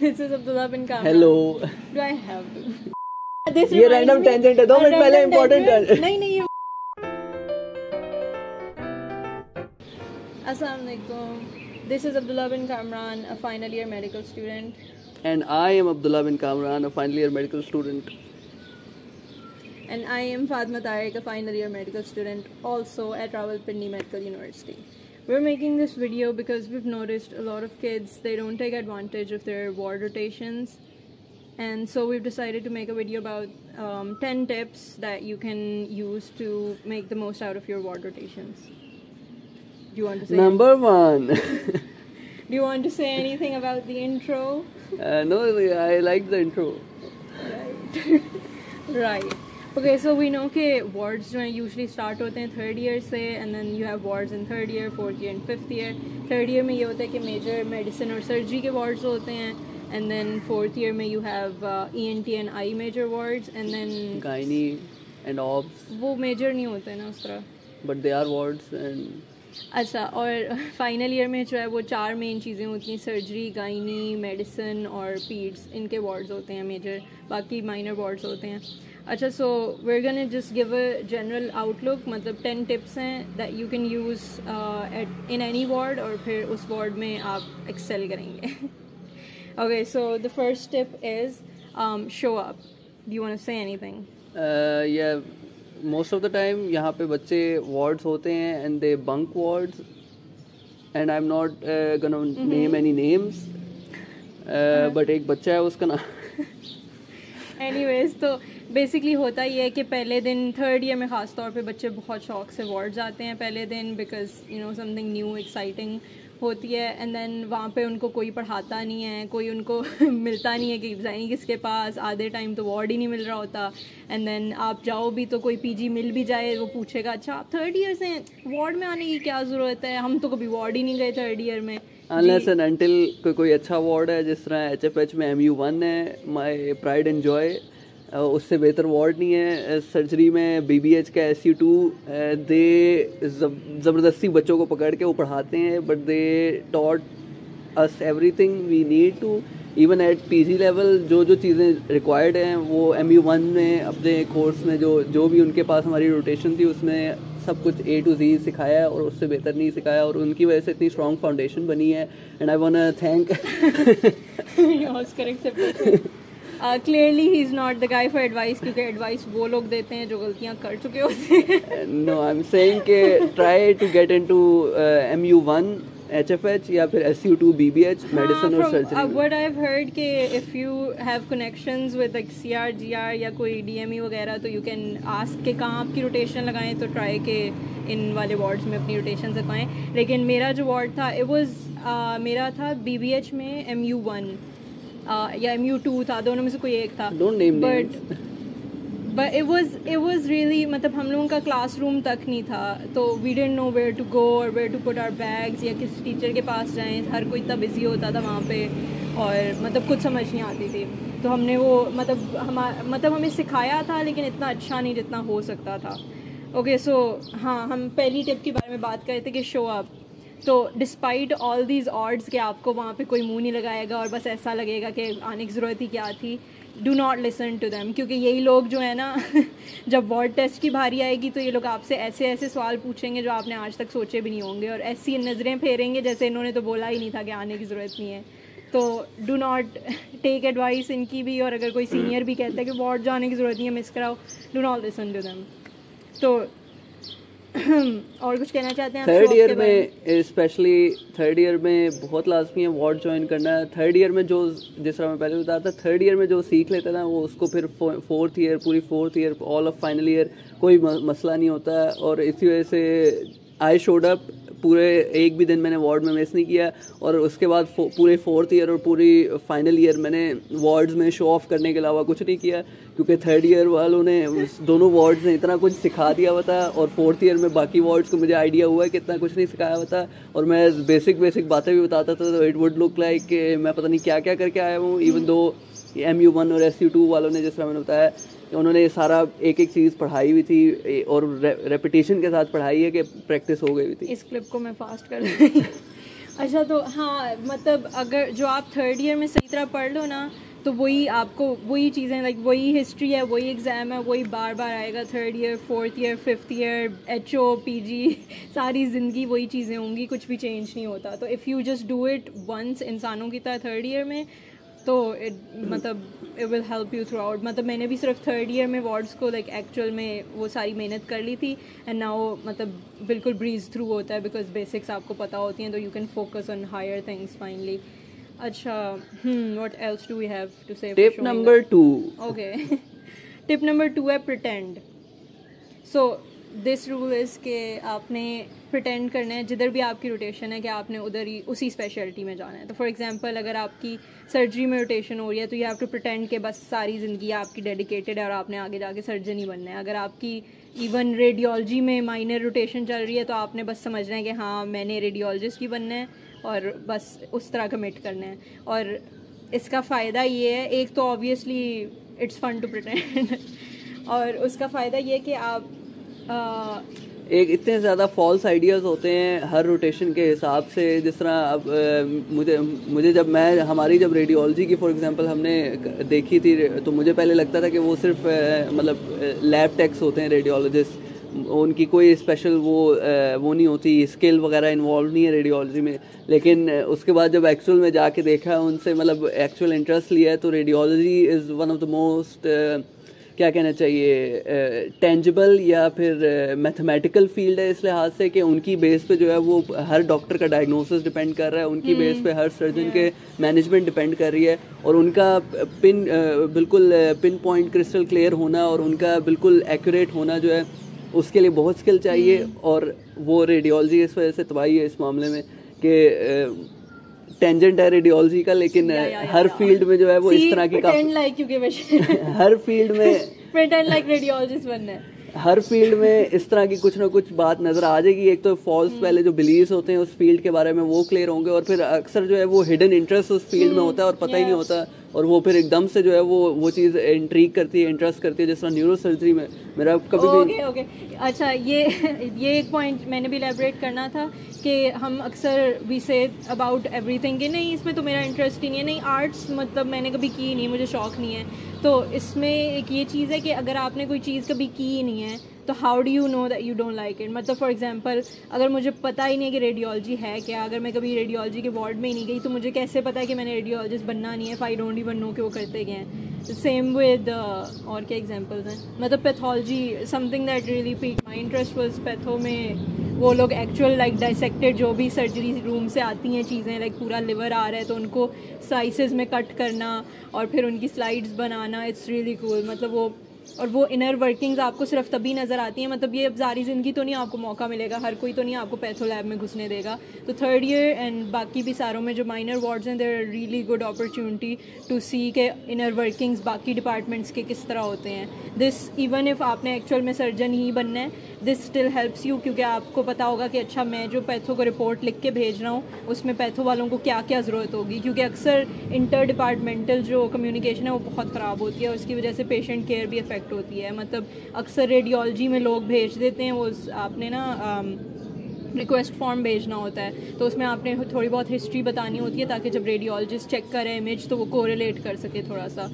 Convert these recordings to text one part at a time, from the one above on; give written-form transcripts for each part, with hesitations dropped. This is Abdullah Bin Kamran. Hello. Do I have to? This ये random tangent है, 2 minute पहले important है. नहीं नहीं ये. Assalamualaikum. This is Abdullah Bin Kamran, a final year medical student. And I am Abdullah Bin Kamran, a final year medical student. And I am Fatima Tareen, a final year medical student, also at Rawalpindi Medical University. We're making this video because we've noticed a lot of kids, they don't take advantage of their ward rotations. And so we've decided to make a video about 10 tips that you can use to make the most out of your ward rotations. Do you want to say Number 1. Do you want to say anything about the intro? No, I like the intro. Right. Right. Okay, so we know that wards usually start in 3rd year se, and then you have wards in 3rd year, 4th year and 5th year. 3rd year mein ye hota hai ki major medicine or surgery ke wards hote hain, and then 4th year mein you have ENT and I major wards, and then Gynae and Obs. Wo major nahi hote hain na us tarah. But they are wards and अच्छा और final year में जो है वो 4 main चीज़ें होती हैं surgery, gynae, medicine और peds इनके wards होते हैं major बाकी minor wards होते हैं अच्छा so we're gonna just give a general outlook मतलब 10 tips हैं that you can use in any ward और फिर उस ward में आप excel करेंगे okay so the first tip is show up do you want to say anything yeah Most of the time यहाँ पे बच्चे wards होते हैं and they bunk wards and I'm not gonna name any names but एक बच्चा है उसका ना anyways तो basically होता ही है कि पहले दिन 3rd year में खास तौर पे बच्चे बहुत शौक से wards आते हैं पहले दिन because you know something new exciting होती है and then वहाँ पे उनको कोई पढ़ाता नहीं है कोई उनको मिलता नहीं है कि जानी किसके पास आधे टाइम तो वार्ड ही नहीं मिल रहा होता and then आप जाओ भी तो कोई पीजी मिल भी जाए वो पूछेगा अच्छा आप 3rd year से वार्ड में आने की क्या ज़रूरत है हम तो कभी वार्ड ही नहीं गए 3rd year में Unless and until कोई अच्छा वार्ड है जिस तरह HFH में MU1 है माई प्राइड एंड जॉय उससे बेहतर वार्ड नहीं है सर्जरी में BBH का SC2 दे ज़बरदस्ती बच्चों को पकड़ के वो पढ़ाते हैं but they taught us everything we need to even at PG level जो जो चीज़ें रिक्वायर्ड हैं वो MU1 में अपने कोर्स में जो जो भी उनके पास हमारी रोटेशन थी उसमें सब कुछ A to Z सिखाया और उससे बेहतर नहीं सिखाया और उनकी वजह से इतनी स्ट्रॉन्ग फाउंडेशन बनी है and I want to thank Clearly he's not the guy for advice क्योंकि advice वो लोग देते हैं जो गलतियाँ कर चुके होते हैं No, I'm saying कि try to get into MU1, HFH या फिर SU2, BBH, medicine or surgery. What I've heard कि if you have connections with like CRGR या कोई DME वगैरह तो you can ask कि कहाँ आपकी rotation लगाएं तो try के इन वाले wards में अपनी rotations लगाएं लेकिन मेरा जो ward था it was मेरा था BBH में MU1 या MU2 था दोनों में से कोई एक था but it was really मतलब हम लोगों का क्लासरूम तक नहीं था तो we didn't know where to go or where to put our bags या किस टीचर के पास जाएं हर कोई इतना बिजी होता था वहाँ पे और मतलब कुछ समझ नहीं आती थी तो हमने वो मतलब हमें सिखाया था लेकिन इतना अच्छा नहीं जितना हो सकता था ओके सो हाँ हम पहली टिप के बारे में बात कर रहे थे कि शो अप तो डिस्पाइट ऑल दीज ऑड्स कि आपको वहाँ पे कोई मुंह नहीं लगाएगा और बस ऐसा लगेगा कि आने की ज़रूरत ही क्या थी do not listen to them क्योंकि यही लोग जो है ना जब वार्ड टेस्ट की बारी आएगी तो ये लोग आपसे ऐसे ऐसे सवाल पूछेंगे जो आपने आज तक सोचे भी नहीं होंगे और ऐसी नज़रें फेरेंगे जैसे इन्होंने तो बोला ही नहीं था कि आने की ज़रूरत नहीं है तो डू नॉट टेक एडवाइस इनकी भी और अगर कोई सीनियर भी कहता है कि वार्ड जाने की ज़रूरत नहीं है मिस कराओ do not listen to them तो और कुछ कहना चाहते हैं 3rd year में स्पेशली 3rd year में बहुत लाजमी है वार्ड ज्वाइन करना 3rd year में जो जिस तरह मैं पहले बता रहा था 3rd year में जो सीख लेता है ना वो उसको फिर 4th year पूरी 4th year all of final year कोई मसला नहीं होता है और इसी वजह से आई शोड अप पूरे एक भी दिन मैंने वार्ड में मिस नहीं किया और उसके बाद पूरे 4th year और पूरी फाइनल ईयर मैंने वार्ड्स में शो ऑफ करने के अलावा कुछ नहीं किया क्योंकि 3rd year वालों ने दोनों वार्ड्स ने इतना कुछ सिखा दिया हुआ था और 4th year में बाकी वार्ड्स को मुझे आइडिया हुआ है कि इतना कुछ नहीं सिखाया हुआ था और मैं बेसिक बातें भी बताता था तो इट वुड लुक लाइक मैं पता नहीं क्या क्या करके आया हूँ इवन दो MU1 और SU2 वालों ने जिस तरह मैंने बताया उन्होंने सारा एक चीज़ पढ़ाई हुई थी और रेपिटेशन के साथ पढ़ाई है कि प्रैक्टिस हो गई हुई थी इस क्लिप को मैं फास्ट कर अच्छा तो हाँ, मतलब अगर जो आप थर्ड ईयर में सही तरह पढ़ लो ना तो वही आपको वही चीज़ें लाइक वही हिस्ट्री है, वही एग्ज़ाम है, वही बार बार आएगा। Third year, fourth year, fifth year, HO, PG, सारी ज़िंदगी वही चीज़ें होंगी, कुछ भी चेंज नहीं होता। तो if you just do it once इंसानों की तरह थर्ड ईयर में तो मतलब it will help you throughout. मतलब मैंने भी सिर्फ थर्ड ईयर में वार्ड्स को लाइक एक्चुअल में वो सारी मेहनत कर ली थी एंड नाउ मतलब बिल्कुल ब्रीज थ्रू होता है बिकॉज बेसिक्स आपको पता होती हैं तो you can focus on higher things finally. अच्छा, what else do we have to say? Tip number 2। Okay, tip number 2 है pretend. So this rule is के आपने प्रिटेंड करना है जिधर भी आपकी रोटेशन है कि आपने उधर ही उसी स्पेशलिटी में जाना है। तो फॉर एग्जांपल अगर आपकी सर्जरी में रोटेशन हो रही है तो यू हैव टू प्रिटेंड के बस सारी ज़िंदगी आपकी डेडिकेटेड है और आपने आगे जाके सर्जन ही बनना है। अगर आपकी इवन रेडियोलॉजी में माइनर रोटेशन चल रही है तो आपने बस समझना है कि हाँ मैंने रेडियोलॉजिस्ट ही बनना है और बस उस तरह कमिट करना है। और इसका फ़ायदा ये है, एक तो obviously it's fun to pretend और उसका फ़ायदा ये कि आप एक इतने ज़्यादा फॉल्स आइडियाज़ होते हैं हर रोटेशन के हिसाब से। जिस तरह अब मुझे जब मैं हमारी जब रेडियोलॉजी की फॉर एग्जांपल हमने देखी थी तो मुझे पहले लगता था कि वो सिर्फ मतलब लैब टेक्स होते हैं रेडियोलॉजिस्ट, उनकी कोई स्पेशल वो नहीं होती, स्किल वगैरह इन्वॉल्व नहीं है रेडियोलॉजी में। लेकिन उसके बाद जब एक्चुअल में जाके देखा, उनसे मतलब एक्चुअल इंटरेस्ट लिया है तो radiology is one of the most क्या कहना चाहिए टेंजिबल या फिर मैथमेटिकल फील्ड है इस लिहाज से कि उनकी बेस पे जो है वो हर डॉक्टर का डायग्नोसिस डिपेंड कर रहा है, उनकी बेस पे हर सर्जन के मैनेजमेंट डिपेंड कर रही है और उनका पिन बिल्कुल पिन पॉइंट क्रिस्टल क्लियर होना और उनका बिल्कुल एक्यूरेट होना जो है उसके लिए बहुत स्किल चाहिए। और वो रेडियोलॉजी इस वजह से तबाही है इस मामले में कि टेंजेंट है रेडियोलॉजी का, लेकिन हर फील्ड में जो है वो इस तरह की हर फील्ड में इस तरह की कुछ ना कुछ बात नजर आ जाएगी। एक तो फॉल्स पहले जो बिलीव्स होते हैं उस फील्ड के बारे में वो क्लियर होंगे और फिर अक्सर जो है वो हिडन इंटरेस्ट उस फील्ड में होता है और पता ही नहीं होता और वो फिर एकदम से जो है वो चीज़ इंट्रीग करती है, इंटरेस्ट करती है। जैसा न्यूरोसर्जरी में मेरा कभी ओके अच्छा ये एक पॉइंट मैंने भी एलैबोरेट करना था कि हम अक्सर वी से अबाउट एवरीथिंग कि नहीं इसमें तो मेरा इंटरेस्ट ही नहीं है, नहीं आर्ट्स मतलब मैंने कभी की नहीं, मुझे शौक़ नहीं है। तो इसमें एक ये चीज़ है कि अगर आपने कोई चीज़ कभी की ही नहीं है तो how do you know that you don't like it. मतलब फॉर एग्जांपल अगर मुझे पता ही नहीं है कि रेडियोलॉजी है क्या, अगर मैं कभी रेडियोलॉजी के वार्ड में ही नहीं गई तो मुझे कैसे पता है कि मैंने रेडियोलॉजिस्ट बनना नहीं है, आई डोंट इवन नो कि वो करते क्या हैं। सेम विद और क्या एग्जांपल्स हैं, मतलब pathology, something that really picked my interest was patho में वो लोग एक्चुअल लाइक डाइसेक्टेड जो भी सर्जरी रूम से आती हैं चीज़ें लाइक पूरा लिवर आ रहा है तो उनको स्लाइसेस में कट करना और फिर उनकी स्लाइड्स बनाना, इट्स रियली कूल। मतलब वो और वो इनर वर्किंग्स आपको सिर्फ तभी नज़र आती हैं। मतलब ये अब सारी ज़िंदगी तो नहीं आपको मौका मिलेगा, हर कोई तो नहीं आपको पैथो लैब में घुसने देगा। तो थर्ड ईयर एंड बाकी भी सारों में जो माइनर वार्ड्स हैं there really good opportunity to see के इनर वर्किंग्स बाकी डिपार्टमेंट्स के किस तरह होते हैं। दिस इवन इफ़ आपने एक्चुअल में सर्जन ही बनना है दिस स्टिल हेल्प्स यू, क्योंकि आपको पता होगा कि अच्छा मैं जो पैथो को रिपोर्ट लिख के भेज रहा हूँ उसमें पैथो वालों को क्या क्या ज़रूरत होगी, क्योंकि अक्सर इंटर डिपार्टमेंटल जो कम्युनिकेशन है वो बहुत ख़राब होती है और उसकी वजह से पेशेंट केयर भी इफ़ेक्ट होती है। मतलब अक्सर रेडियोलॉजी में लोग भेज देते हैं, वो आपने ना रिक्वेस्ट फॉर्म भेजना होता है तो उसमें आपने थोड़ी बहुत हिस्ट्री बतानी होती है ताकि जब रेडियोलॉजिस्ट चेक करे इमेज तो वो कोरिलेट कर सके थोड़ा सा,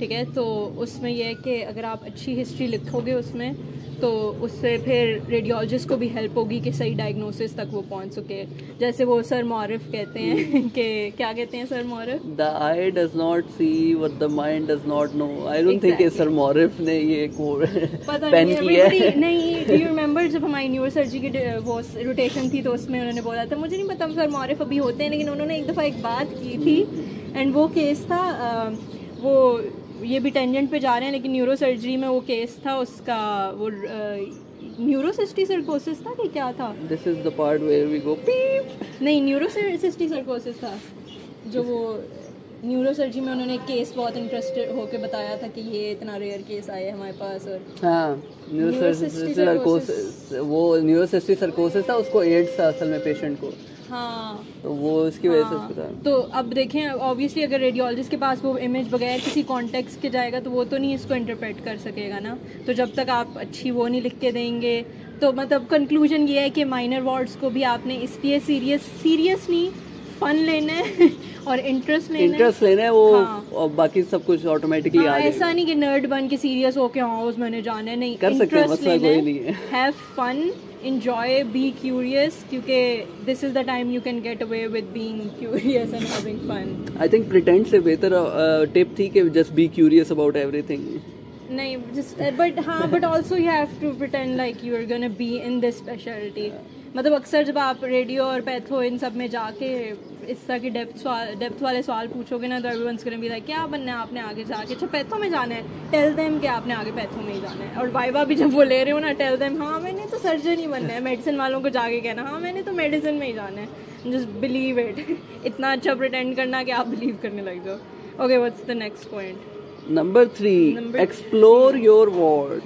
ठीक है। तो उसमें यह है कि अगर आप अच्छी हिस्ट्री लिखोगे उसमें तो उससे फिर रेडियोलॉजिस्ट को भी हेल्प होगी कि सही डायग्नोसिस तक वो पहुंच सके। जैसे वो सर मौरफ कहते हैं कि क्या कहते हैं सर मौरफ, the eye does not see what the mind does not know. I don't think sir मौरफ ने ये पता पेन किया है। नहीं, डू यू रिमेंबर जब हमारी न्यूरोसर्जरी की वो रोटेशन थी तो उसमें उन्होंने बोला था, मुझे नहीं पता सर मौरफ अभी होते हैं लेकिन उन्होंने एक दफ़ा एक बात की थी एंड वो केस था वो ये भी टेंजेंट पे जा रहे हैं लेकिन न्यूरोसर्जरी में वो केस था उसका वो न्यूरोसिस्टिसर्कोसिस था कि क्या था। This is the part where we go peep. नहीं, न्यूरोसिस्टिसर्कोसिस था जो वो न्यूरोसर्जरी में उन्होंने केस बहुत इंटरेस्टेड होके बताया था कि ये इतना रेयर केस आया है हमारे पास। और हाँ, न्यूरोसिस्टिसर्कोसिस वो न्यूरोसिस्टिसर्कोसिस था, उसको एड्स था असल में पेशेंट को। हाँ तो वो उसकी वजह से। तो अब देखें ऑब्वियसली अगर रेडियोलॉजिस्ट के पास वो इमेज बगैर किसी कॉन्टेक्स्ट के जाएगा तो वो तो नहीं इसको इंटरप्रेट कर सकेगा ना। तो जब तक आप अच्छी वो नहीं लिख के देंगे तो मतलब कंक्लूजन ये है कि माइनर वार्ड्स को भी आपने इसलिए सीरियस नहीं फन लेना है और इंटरेस्ट लेना है वो हाँ। और बाकी सब कुछ ऑटोमेटिकली हाँ, आ जाएगा। ऐसा नहीं कि नर्ड बन के सीरियस होके हाँ उस मैंने जाना नहीं, कर सकते हैं, मसला कोई नहीं है। Have fun, enjoy, be curious, क्योंकि this is the time you can get away with being curious and having fun. I think pretend से बेहतर टिप थी कि just be curious about everything. नहीं जस्ट बट हाँ but also you have to pretend like you are gonna be in this speciality. मतलब अक्सर जब आप रेडियो और पैथो इन सब में जाके इस तरह के डेप्थ वाले सवाल पूछोगे ना तो एवरीवन्स गोना बी लाइक क्या बनना है आपने आगे जाके, अच्छा पैथो में जाना है, टेल देम कि आपने आगे पैथो में ही जाना है। और वाइवा भी जब वो ले रहे हो ना, टेल देम हाँ मैंने तो सर्जन ही बनना है। मेडिसिन वालों को जाके कहना हाँ मैंने तो मेडिसिन में ही जाना है। Just believe it. इतना अच्छा प्रिटेंड करना कि आप बिलीव करने लग जाओ। Okay, what's the next point? Number 3, explore your ward.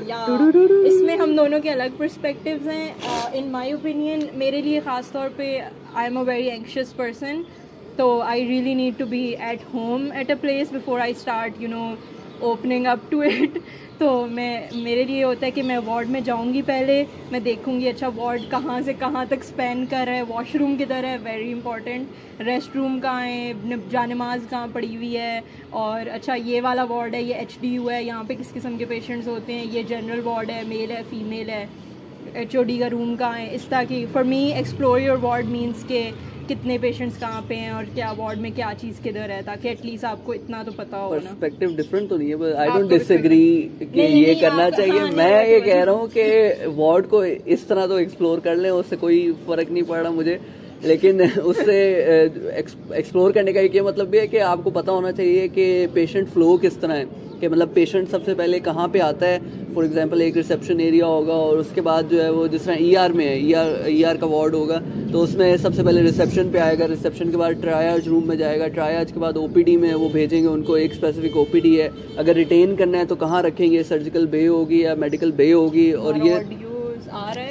इसमें हम दोनों के अलग पर्सपेक्टिव्स हैं। इन माय ओपिनियन, मेरे लिए ख़ास तौर पे I am a very anxious person, तो I really need to be at home at a place before I start you know opening up to it. तो मैं, मेरे लिए होता है कि मैं वार्ड में जाऊंगी, पहले मैं देखूंगी अच्छा वार्ड कहाँ से कहाँ तक स्पेन कर रहा है, वॉशरूम किधर है, वेरी इंपॉर्टेंट, रेस्ट रूम कहाँ है, जानमाज कहाँ पड़ी हुई है, और अच्छा ये वाला वार्ड है, ये HDU है, यहाँ पे किस किस्म के पेशेंट्स होते हैं, ये जनरल वार्ड है, मेल है, फीमेल है, HOD का रूम कहाँ है, इस तरह की। For me explore your ward means के कितने पेशेंट्स कहाँ पे हैं और क्या वार्ड में क्या चीज़ किधर है, ताकि एटलीस्ट आपको इतना तो पता हो। पर्सपेक्टिव डिफरेंट तो नहीं है, बट आई डोंट डिसएग्री कि ये करना चाहिए। हाँ, मैं ये कह रहा हूँ कि वार्ड को इस तरह तो एक्सप्लोर कर लें, उससे कोई फर्क नहीं पड़ रहा मुझे। लेकिन उससे एक्सप्लोर करने का ये मतलब ये है कि आपको पता होना चाहिए कि पेशेंट फ्लो किस तरह है, कि मतलब पेशेंट सबसे पहले कहाँ पे आता है। फॉर एग्जांपल एक रिसेप्शन एरिया होगा और उसके बाद जो है वो जिस तरह ER में है, ER का वार्ड होगा तो उसमें सबसे पहले रिसेप्शन पे आएगा, रिसेप्शन के बाद ट्रायज रूम में जाएगा, ट्रायज के बाद OPD में वो भेजेंगे उनको, एक स्पेसिफिक OPD है। अगर रिटेन करना है तो कहाँ रखेंगे, सर्जिकल बे होगी या मेडिकल बे होगी। और ये आ रहा है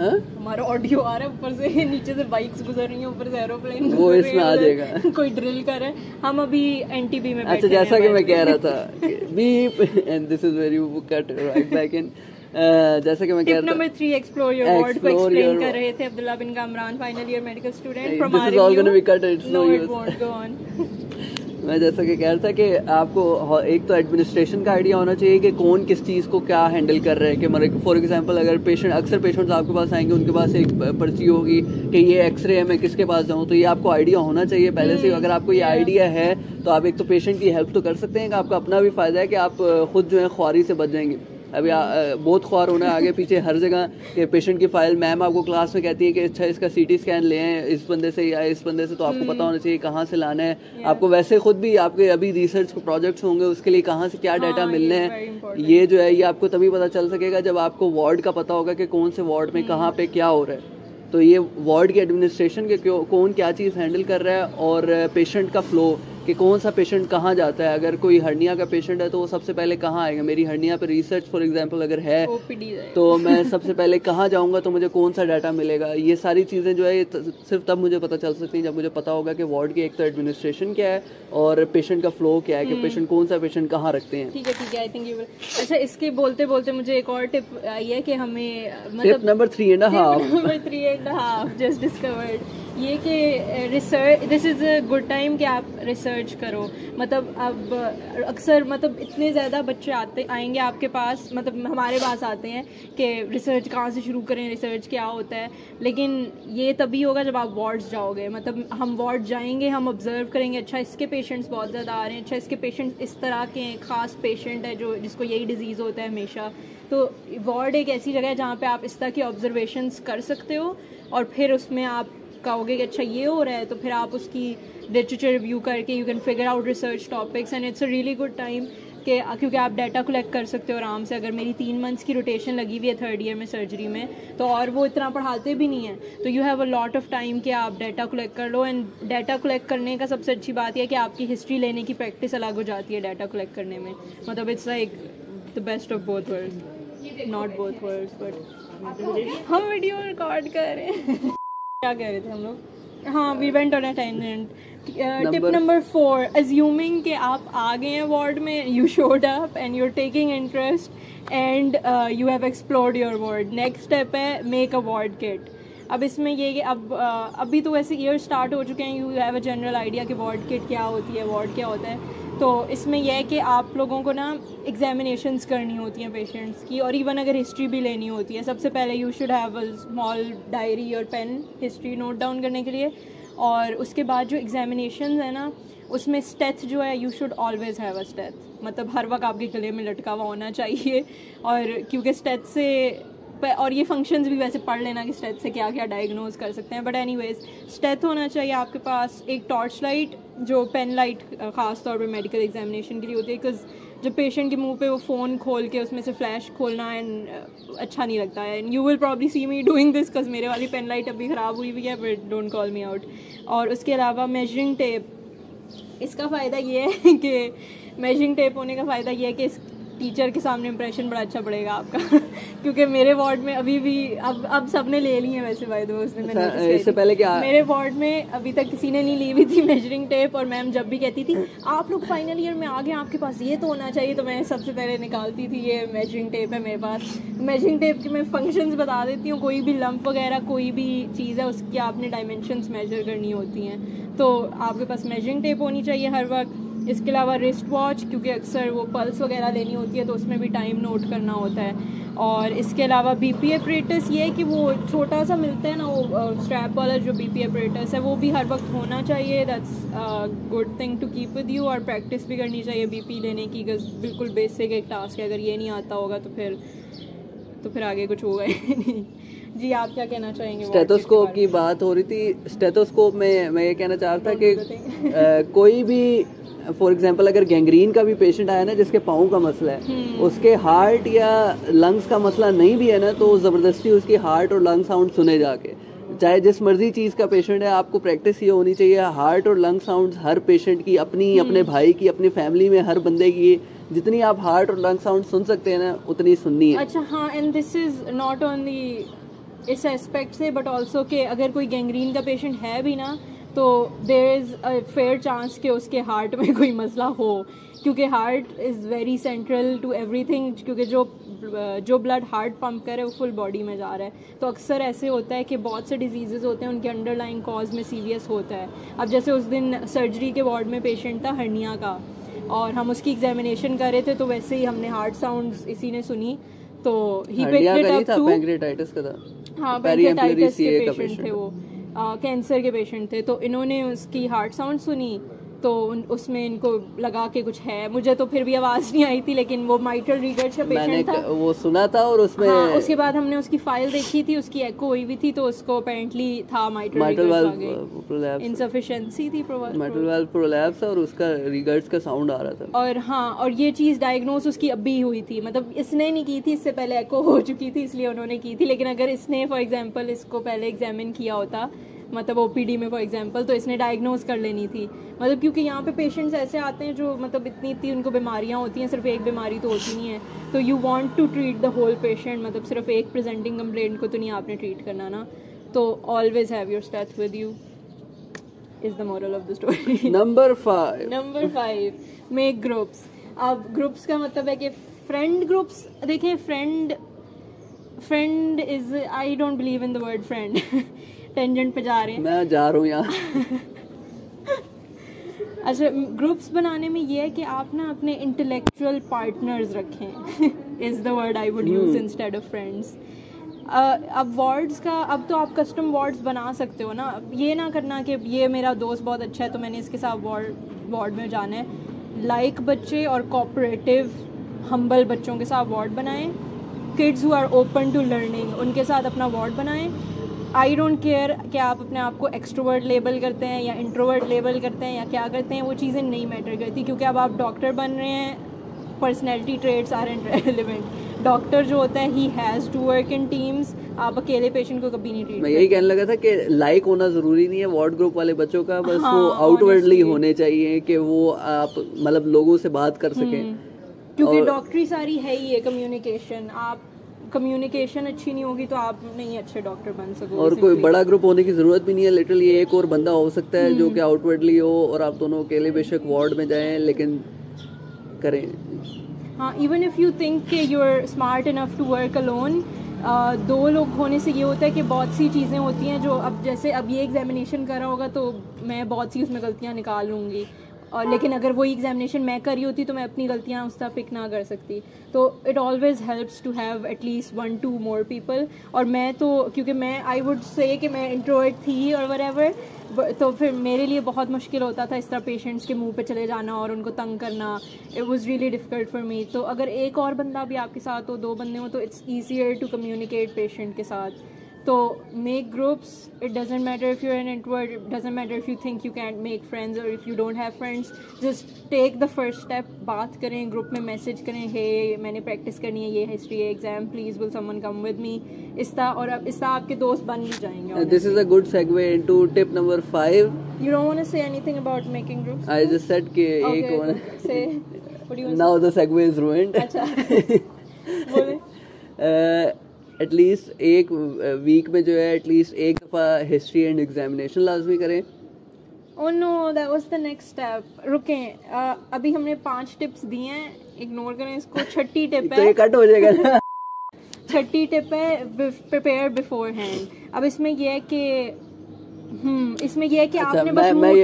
हमारा ऑडियो आ रहा है, ऊपर से नीचे से बाइक्स गुजर रही हैं, ऊपर से एरोप्लेन वो इसमें आ जाएगा। कोई ड्रिल कर रहे हैं, हम अभी NTB में बैठे हैं। जैसा कि मैं कह रहा था beep and this is very cut right back in. जैसा कि मैं कह रहा था नंबर 3 एक्सप्लोर योर वार्ड को एक्सप्लेन कर रहे थे Abdullah bin Kamran, final year medical student from R. This is all gonna be cut, it's no use. मैं जैसा कि कह रहा था कि आपको एक तो एडमिनिस्ट्रेशन का आइडिया होना चाहिए कि कौन किस चीज़ को क्या हैंडल कर रहे हैं। कि फॉर एग्जांपल अगर अक्सर पेशेंट्स आपके पास आएंगे, उनके पास एक पर्ची होगी कि ये एक्सरे है, मैं किसके पास जाऊँ, तो ये आपको आइडिया होना चाहिए पहले से। अगर आपको ये आइडिया है तो आप एक तो पेशेंट की हेल्प तो कर सकते हैं, कि आपका अपना भी फ़ायदा है कि आप खुद जो है ख्वारी से बच जाएंगे। अभी बहुत ख्वार होना है आगे पीछे हर जगह कि पेशेंट की फाइल, मैम आपको क्लास में कहती है कि अच्छा इसका CT स्कैन ले आएं इस बंदे से या इस बंदे से, तो आपको पता होना चाहिए कहाँ से लाना है। आपको वैसे खुद भी आपके अभी रिसर्च प्रोजेक्ट्स होंगे, उसके लिए कहाँ से क्या डाटा मिलने हैं, ये जो है ये आपको तभी पता चल सकेगा जब आपको वार्ड का पता होगा कि कौन से वार्ड में कहाँ पे क्या हो रहा है। तो ये वार्ड के एडमिनिस्ट्रेशन के कौन क्या चीज़ हैंडल कर रहा है, और पेशेंट का फ्लो कि कौन सा पेशेंट कहाँ जाता है। अगर कोई हर्निया का पेशेंट है तो वो सबसे पहले कहाँ आएगा, मेरी हर्निया पर रिसर्च फॉर एग्जांपल अगर है तो मैं सबसे पहले कहाँ जाऊँगा, तो मुझे कौन सा डाटा मिलेगा। ये सारी चीज़ें जो है ये सिर्फ तब मुझे पता चल सकती हैं जब मुझे पता होगा कि वार्ड की एक तो एडमिनिस्ट्रेशन क्या है और पेशेंट का फ्लो क्या है, कि पेशेंट कौन सा पेशेंट कहाँ रखते हैं। ठीक है आई थिंक यू। अच्छा, इसके बोलते बोलते मुझे एक और टिप आई है कि हमें मतलब नंबर 3.5 जस्ट डिस्कवर्ड, ये कि research, this is a good time कि आप रिसर्च करो। मतलब अब अक्सर मतलब इतने ज़्यादा बच्चे आएंगे आपके पास, मतलब हमारे पास आते हैं कि रिसर्च कहाँ से शुरू करें, रिसर्च क्या होता है। लेकिन ये तभी होगा जब आप वार्ड्स जाओगे। मतलब हम वार्ड जाएंगे, हम ऑब्जर्व करेंगे अच्छा इसके पेशेंट्स बहुत ज़्यादा आ रहे हैं, अच्छा इसके पेशेंट्स इस तरह के हैं, ख़ास पेशेंट है जो जिसको यही डिजीज़ होता है हमेशा। तो वार्ड एक ऐसी जगह है जहाँ पर आप इस तरह की ऑब्जर्वेशंस कर सकते हो और फिर उसमें आप कहोगे कि अच्छा ये हो रहा है, तो फिर आप उसकी लिटरेचर रिव्यू करके you can figure out research topics. And it's a really good time कि क्योंकि आप डाटा कलेक्ट कर सकते हो आराम से। अगर मेरी 3 मंथ्स की रोटेशन लगी हुई है 3rd ईयर में सर्जरी में, तो और वो इतना पढ़ाते भी नहीं हैं, तो you have a lot of time कि आप डाटा कलेक्ट कर लो। एंड डाटा कलेक्ट करने का सबसे अच्छी बात यह है कि आपकी हिस्ट्री लेने की प्रैक्टिस अलग हो जाती है डाटा कलेक्ट करने में। मतलब it's like the best of both worlds, not both worlds but हम वीडियो रिकॉर्ड करें। क्या कह रहे थे हम लोग? हाँ, we went on a tangent. Tip number 4, assuming कि आप आ गए हैं वार्ड में, you showed up and you are taking interest and you have explored your ward. Next step है मेक अ वार्ड किट। अब इसमें ये अभी तो वैसे ईयर स्टार्ट हो चुके हैं, you have a general idea कि वार्ड किट क्या होती है, वार्ड क्या होता है। तो इसमें यह है कि आप लोगों को ना एग्जामिनेशंस करनी होती हैं पेशेंट्स की, और इवन अगर हिस्ट्री भी लेनी होती है। सबसे पहले you should have a small diary और पेन हिस्ट्री नोट डाउन करने के लिए, और उसके बाद जो एग्जामिनेशंस है ना उसमें स्टेथ जो है you should always have a steth, मतलब हर वक्त आपके गले में लटका हुआ होना चाहिए। और क्योंकि स्टेथ से और ये फंक्शंस भी वैसे पढ़ लेना कि स्टेथ से क्या क्या डायग्नोज कर सकते हैं, बट एनीवेज स्टेथ होना चाहिए आपके पास। एक टॉर्च लाइट जो पेन लाइट ख़ास तौर पे मेडिकल एग्जामिनेशन के लिए होती है, बिकॉज जब पेशेंट के मुंह पे वो फ़ोन खोल के उसमें से फ्लैश खोलना एंड अच्छा नहीं लगता है। And you will probably see me doing this because मेरे वाली पेन लाइट अभी ख़राब हुई हुई है, but don't call me out. और उसके अलावा मेजरिंग टेप, इसका फ़ायदा ये है कि मेजरिंग टेप होने का फ़ायदा ये है कि टीचर के सामने इंप्रेशन बड़ा अच्छा पड़ेगा आपका क्योंकि मेरे वार्ड में अभी भी अब सबने ले ली है वैसे भाई दोस्त ने, मैंने इससे पहले क्या मेरे वार्ड में अभी तक किसी ने नहीं ली हुई थी मेजरिंग टेप। और मैम जब भी कहती थी आप लोग फाइनल ईयर में आगे आपके पास ये तो होना चाहिए, तो मैं सबसे पहले निकालती थी ये मेजरिंग टेप है मेरे पास। मेजरिंग टेप के मैं फंक्शंस बता देती हूँ, कोई भी लम्प वगैरह कोई भी चीज़ है उसकी आपने डायमेंशंस मेजर करनी होती हैं, तो आपके पास मेजरिंग टेप होनी चाहिए हर वक्त। इसके अलावा रिस्ट वॉच, क्योंकि अक्सर वो पल्स वगैरह लेनी होती है तो उसमें भी टाइम नोट करना होता है। और इसके अलावा बीपी एपरेटस, ये है कि वो छोटा सा मिलता है ना वो स्ट्रैप वाला जो बीपी एपरेटस है वो भी हर वक्त होना चाहिए। That's good thing to keep with you. और प्रैक्टिस भी करनी चाहिए बीपी लेने की, बिल्कुल बेसिक एक टास्क है, अगर ये नहीं आता होगा तो फिर आगे कुछ होगा ही नहीं। जी आप क्या कहना चाहेंगे? स्टेथोस्कोप की बात हो रही थी, स्टेथोस्कोप में मैं ये कहना चाह रहा था कि कोई भी फॉर एग्जाम्पल अगर गैंग्रीन का भी पेशेंट आया ना जिसके पाँव का मसला है, उसके हार्ट या लंग्स का मसला नहीं भी है ना, तो ज़बरदस्ती उसकी हार्ट और लंग साउंड सुने जाके, चाहे जिस मर्जी चीज़ का पेशेंट है, आपको प्रैक्टिस ये होनी चाहिए। हार्ट और लंग साउंड हर पेशेंट की अपनी, अपने भाई की, अपनी फैमिली में हर बंदे की, जितनी आप हार्ट और लंग साउंड सुन सकते हैं ना उतनी सुननी है। अच्छा हाँ, and this is not only इस एस्पेक्ट से बट ऑल्सो कि अगर कोई गैंग्रीन का पेशेंट है भी ना तो there is a fair chance कि उसके हार्ट में कोई मसला हो, क्योंकि heart is very central to everything, क्योंकि जो ब्लड हार्ट पंप करे वो फुल बॉडी में जा रहा है। तो अक्सर ऐसे होता है कि बहुत से डिजीज़ होते हैं उनके अंडरलाइन कॉज में सीरियस होता है। अब जैसे उस दिन सर्जरी के वार्ड में पेशेंट था हर्निया का, और हम उसकी एग्जामिनेशन कर रहे थे, तो वैसे ही हमने हार्ट साउंड्स इसी ने सुनी, तो ही picked it up to pancreatitis का था। हाँ, पैंक्रियाटाइटिस के पेशेंट थे वो, कैंसर के पेशेंट थे, तो इन्होंने उसकी हार्ट साउंड सुनी तो उसमें इनको लगा कि कुछ है। मुझे तो फिर भी आवाज़ नहीं आई थी, लेकिन वो माइट्रल रिगर्जिटेशन का पेशेंट था, वो सुना था। और उसमें हाँ, उसके बाद हमने उसकी फाइल देखी थी, उसकी एको हुई भी थी, तो उसको अपेरेंटली था माइट्रल रिगर्जिटेशन इनसफिशिएंसी थी, माइट्रल वाल्व प्रोलैप्स, और उसका रिगर्ज का साउंड आ रहा था। और हाँ, और ये चीज़ डायग्नोज उसकी अभी हुई थी, मतलब इसने नहीं की थी, इससे पहले एको हो चुकी थी इसलिए उन्होंने की थी। लेकिन अगर इसने फॉर एग्जाम्पल इसको पहले एग्जामिन किया होता, मतलब ओपीडी में फॉर एग्जांपल, तो इसने डायग्नोज कर लेनी थी, मतलब क्योंकि यहाँ पे पेशेंट्स ऐसे आते हैं जो मतलब इतनी उनको बीमारियाँ होती हैं, सिर्फ एक बीमारी तो होती नहीं है। तो you want to treat the whole patient, मतलब सिर्फ एक प्रेजेंटिंग कंप्लेंट को तो नहीं आपने ट्रीट करना ना। तो always have your steth with you is the moral of the story. Number 5 make groups. अब ग्रुप्स का मतलब है कि फ्रेंड ग्रुप्स। देखें, friend is, I don't believe in the word friend. Tangent पे जा रहे हैं, मैं जा रहा हूँ यहाँ। अच्छा, ग्रुप्स बनाने में ये है कि आप ना अपने इंटेलेक्चुअल पार्टनर्स रखें, is the word I would use instead of friends. अब वार्ड्स का, अब तो आप कस्टम वार्ड्स बना सकते हो ना, ये ना करना कि ये मेरा दोस्त बहुत अच्छा है तो मैंने इसके साथ वार्ड में जाना है। लाइक बच्चे और कोऑपरेटिव हम्बल बच्चों के साथ वार्ड बनाएं। Kids who are open to learning, उनके साथ अपना वार्ड बनाएं। आई डोंट केयर कि आप अपने आप को एक्सट्रोवर्ट लेबल करते हैं या इंट्रोवर्ट लेबल करते हैं या क्या करते हैं, वो चीज़ें नहीं मैटर करती, क्योंकि अब आप डॉक्टर बन रहे हैं। Personality traits are and relevant. Doctor जो होता है, he has to work in teams, आप अकेले पेशेंट को कभी नहीं ट्रीट। मैं यही कहने लगा था कि लाइक होना ज़रूरी नहीं है वार्ड ग्रुप वाले बच्चों का, बस हाँ, वो आउटवर्डली होने चाहिए कि वो आप मतलब लोगों से बात कर सकें, क्योंकि डॉक्टरी सारी है ही है कम्युनिकेशन। आप कम्युनिकेशन अच्छी नहीं होगी तो आप नहीं अच्छे डॉक्टर बन सकोगे। और कोई बड़ा ग्रुप होने की जरूरत भी नहीं है, लिटरली एक और बंदा हो सकता है जो कि आउटवर्डली हो, और आप दोनों अकेले बेशक वार्ड में जाएं लेकिन करें। हाँ, इवन इफ यू थिंक के you are smart enough to work alone, दो लोग होने से ये होता है कि बहुत सी चीज़ें होती हैं जो अब जैसे अब ये एग्जामिनेशन करा होगा तो मैं बहुत सी उसमें गलतियाँ निकाल लूँगी, और लेकिन अगर वही एग्जामिनेशन मैं करी होती तो मैं अपनी गलतियाँ उस तरह पिक ना कर सकती. तो it always helps to have at least 1-2 more people. और मैं तो क्योंकि मैं आई वुड से कि मैं इंट्रोवर्ट थी और वरेवर, तो फिर मेरे लिए बहुत मुश्किल होता था इस तरह पेशेंट्स के मुंह पे चले जाना और उनको तंग करना. It was really difficult for me. तो अगर एक और बंदा भी आपके साथ हो, दो बंदे हो, तो it's easier to communicate patient के साथ. तो make groups. It doesn't matter if you are an introvert, it doesn't matter if you think you can make friends और if you don't have friends, just take the first step. बात करें, group में message करें, हे मैंने practice करनी है, ये history है, exam, please will someone come with me, इस तरह. और अब इस तरह आपके दोस्त बन भी जाएंगे. This is a good segue into tip number 5. You don't want to say anything about making groups. I just said कि एक और say what do you now the segue is ruined. अच्छा बोले एटलीस्ट एक वीक में जो है at least एक दफ़ा हिस्ट्री एंड एग्जामिनेशन लाजमी करें. Oh no, that was the next step. रुकें, अभी हमने 5 टिप्स दी हैं, इग्नोर करें इसको. 6वीं टिप है तो ये कट हो जाएगा ना. 6वीं टिप है प्रिपेयर बिफोर हैंड. अब इसमें यह है कि आपने बस मैं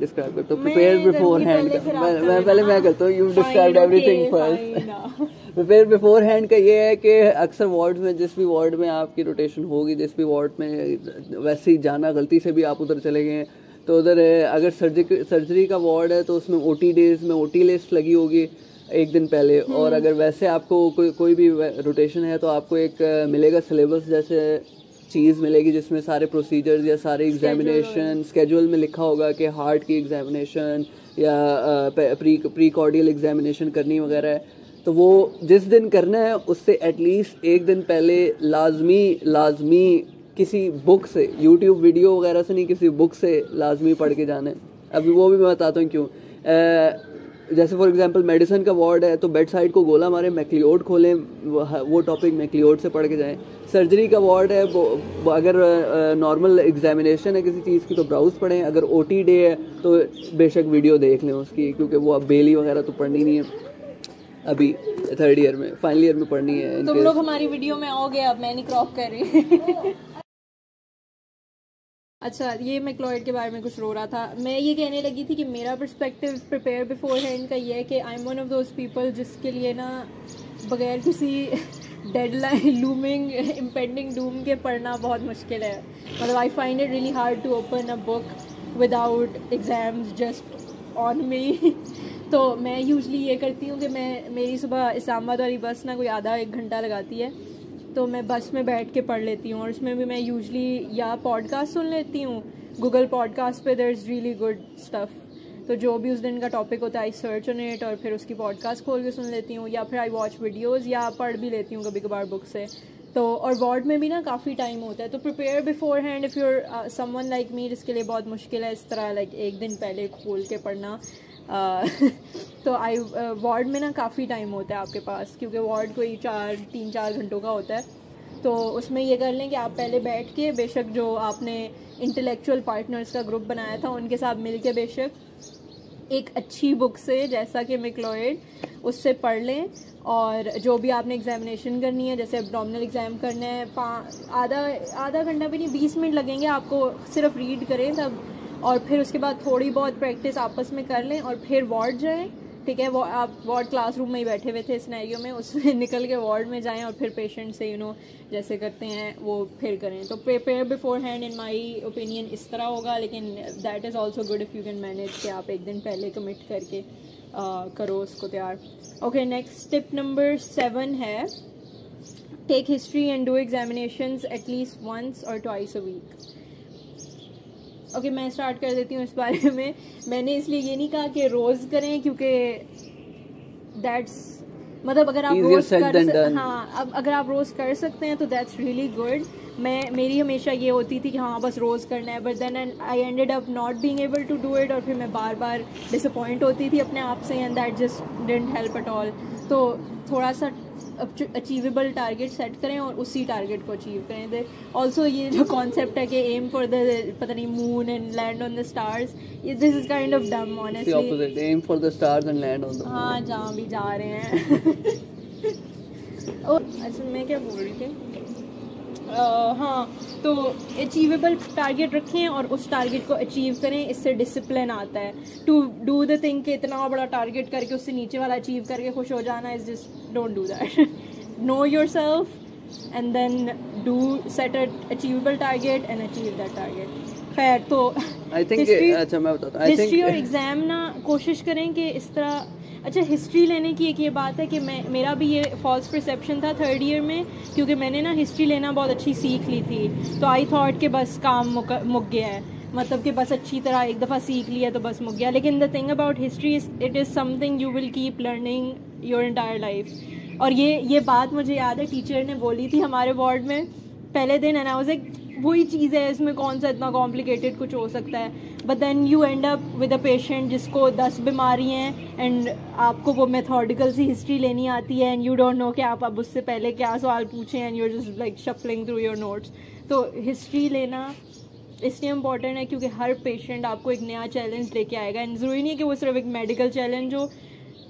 डिस्क्राइब करता हूँ प्रिपेयर बिफोर हैंड. मैं करता हूँ, you describe everything first. Prepare beforehand का ये है कि अक्सर वार्ड में, जिस भी वार्ड में आपकी रोटेशन होगी, जिस भी वार्ड में वैसे ही जाना, गलती से भी आप उधर चले गए तो उधर अगर सर्जरी का वार्ड है तो उसमें ओटी डेज में ओटी लिस्ट लगी होगी एक दिन पहले. और अगर वैसे आपको कोई भी रोटेशन है तो आपको एक मिलेगा सिलेबस जैसे चीज़ मिलेगी जिसमें सारे प्रोसीजर्स या सारे एग्जामिनेशन स्केड्यूल में लिखा होगा कि हार्ट की एग्जामिनेशन या प्री कॉर्डियल एग्जामिनेशन करनी वगैरह है. तो वो जिस दिन करना है उससे एटलीस्ट एक दिन पहले लाजमी किसी बुक से, यूट्यूब वीडियो वगैरह से नहीं, किसी बुक से लाजमी पढ़ के जाना है. अभी वो भी मैं बताता हूँ क्यों. जैसे फॉर एग्जांपल मेडिसिन का वार्ड है तो बेड साइड को गोला मारें, मैक्लियोड खोलें, वो टॉपिक मैक्लियोड से पढ़ के जाएं. सर्जरी का वार्ड है, अगर नॉर्मल एग्जामिनेशन है किसी चीज़ की तो ब्राउज पढ़ें. अगर ओटी डे है तो बेशक वीडियो देख लें उसकी, क्योंकि वो अब बेली वगैरह तो पढ़नी नहीं है, अभी थर्ड ईयर में फाइनल ईयर में पढ़नी है. तुम लोग हमारी वीडियो में आओगे, अब मैं नहीं क्रॉप कर रही. अच्छा, ये मैक्लॉयड के बारे में कुछ रो रहा था. मैं ये कहने लगी थी कि मेरा पर्सपेक्टिव प्रिपेयर बिफोर हैंड का ये है कि I am one of those people जिसके लिए ना बगैर किसी डेडलाइन लूमिंग इम्पेंडिंग डूम के पढ़ना बहुत मुश्किल है. मतलब I find it really hard to open a book without exams just on me. तो मैं यूजली ये करती हूँ कि मेरी सुबह इस्लामाबाद वाली बस ना कोई आधा एक घंटा लगाती है, तो मैं बस में बैठ के पढ़ लेती हूँ. और उसमें भी मैं यूजली या पॉडकास्ट सुन लेती हूँ, गूगल पॉडकास्ट पे there is really good stuff. तो जो भी उस दिन का टॉपिक होता है आई सर्च ऑन इट और फिर उसकी पॉडकास्ट खोल के सुन लेती हूँ, या फिर आई वॉच वीडियोज़, या पढ़ भी लेती हूँ कभी कभार बुक से. तो और वार्ड में भी ना काफ़ी टाइम होता है, तो prepare beforehand if you're someone like me जिसके लिए बहुत मुश्किल है इस तरह लाइक एक दिन पहले खोल के पढ़ना. तो आई वार्ड में ना काफ़ी टाइम होता है आपके पास, क्योंकि वार्ड कोई 3-4 घंटों का होता है. तो उसमें ये कर लें कि आप पहले बैठ के, बेशक जो आपने इंटेलेक्चुअल पार्टनर्स का ग्रुप बनाया था उनके साथ मिल के, बेशक एक अच्छी बुक से जैसा कि मैक्लॉयड, उससे पढ़ लें. और जो भी आपने एग्जामिनेशन करनी है, जैसे एब्डोमिनल एग्ज़ाम करना है, आधा घंटा भी नहीं, 20 मिनट लगेंगे आपको, सिर्फ रीड करें तब. और फिर उसके बाद थोड़ी बहुत प्रैक्टिस आपस में कर लें और फिर वार्ड जाएं. ठीक है, आप वार्ड क्लासरूम में ही बैठे हुए थे सिनेरियो में, उसमें निकल के वार्ड में जाएं और फिर पेशेंट से जैसे करते हैं वो फिर करें. तो prepare beforehand in my opinion इस तरह होगा, लेकिन that is also good if you can manage कि आप एक दिन पहले कमिट करके करो उसको तैयार. ओके, नेक्स्ट टिप नंबर 7 है take history and do examinations at least once और ट्वाइस अ वीक. ओके, मैं स्टार्ट कर देती हूँ इस बारे में. मैंने इसलिए ये नहीं कहा कि रोज़ करें, क्योंकि दैट्स मतलब अगर आप रोज़ कर सकते हैं तो दैट्स रियली गुड. मेरी हमेशा ये होती थी कि हाँ बस रोज़ करना है, but then I ended up not being able to do it, और फिर मैं बार बार डिसअपॉइंट होती थी अपने आप से, and that just didn't help at all. तो थोड़ा सा अचीवेबल टारगेट सेट करें और उसी टारगेट को अचीव करें. दे ऑल्सो ये जो कॉन्सेप्ट है कि एम फॉर द पता नहीं moon and land on the stars, this is kind of dumb honestly. Aim for the stars and land on the moon. हाँ, जहाँ भी जा रहे हैं. अच्छा मैं क्या बोल रही थी, हाँ तो अचीवेबल टारगेट रखें और उस टारगेट को अचीव करें, इससे डिसिप्लिन आता है। टू डू द थिंग कि इतना बड़ा टारगेट करके उससे नीचे वाला अचीव करके खुश हो जाना is just don't do that. Know yourself and then do set at achievable target and achieve that target. खैर तो अच्छा मैं बताता हूँ हिस्ट्री और एग्ज़ाम ना कोशिश करें कि इस तरह। अच्छा हिस्ट्री लेने की एक ये बात है कि मेरा भी ये फॉल्स परसेप्शन था थर्ड ईयर में, क्योंकि मैंने ना हिस्ट्री लेना बहुत अच्छी सीख ली थी तो आई थॉट कि बस काम मुक गया है, मतलब कि बस अच्छी तरह एक दफ़ा सीख लिया तो बस मुक गया। लेकिन the thing about history it is something you will keep learning your entire life. और ये बात मुझे याद है टीचर ने बोली थी हमारे वार्ड में पहले दिन, एंड आई वाज लाइक वही चीज़ है, इसमें कौन सा इतना कॉम्प्लिकेटेड कुछ हो सकता है। But then you end up with a patient जिसको 10 बीमारी हैं एंड आपको वो मेथोडिकल सी हिस्ट्री लेनी आती है एंड यू डोंट नो कि आप अब उससे पहले क्या सवाल पूछें and you are just like shuffling through your notes. तो हिस्ट्री लेना इसलिए इम्पॉर्टेंट है क्योंकि हर पेशेंट आपको एक नया चैलेंज लेके आएगा, एंड ज़रूरी नहीं है कि वो सिर्फ एक मेडिकल चैलेंज हो,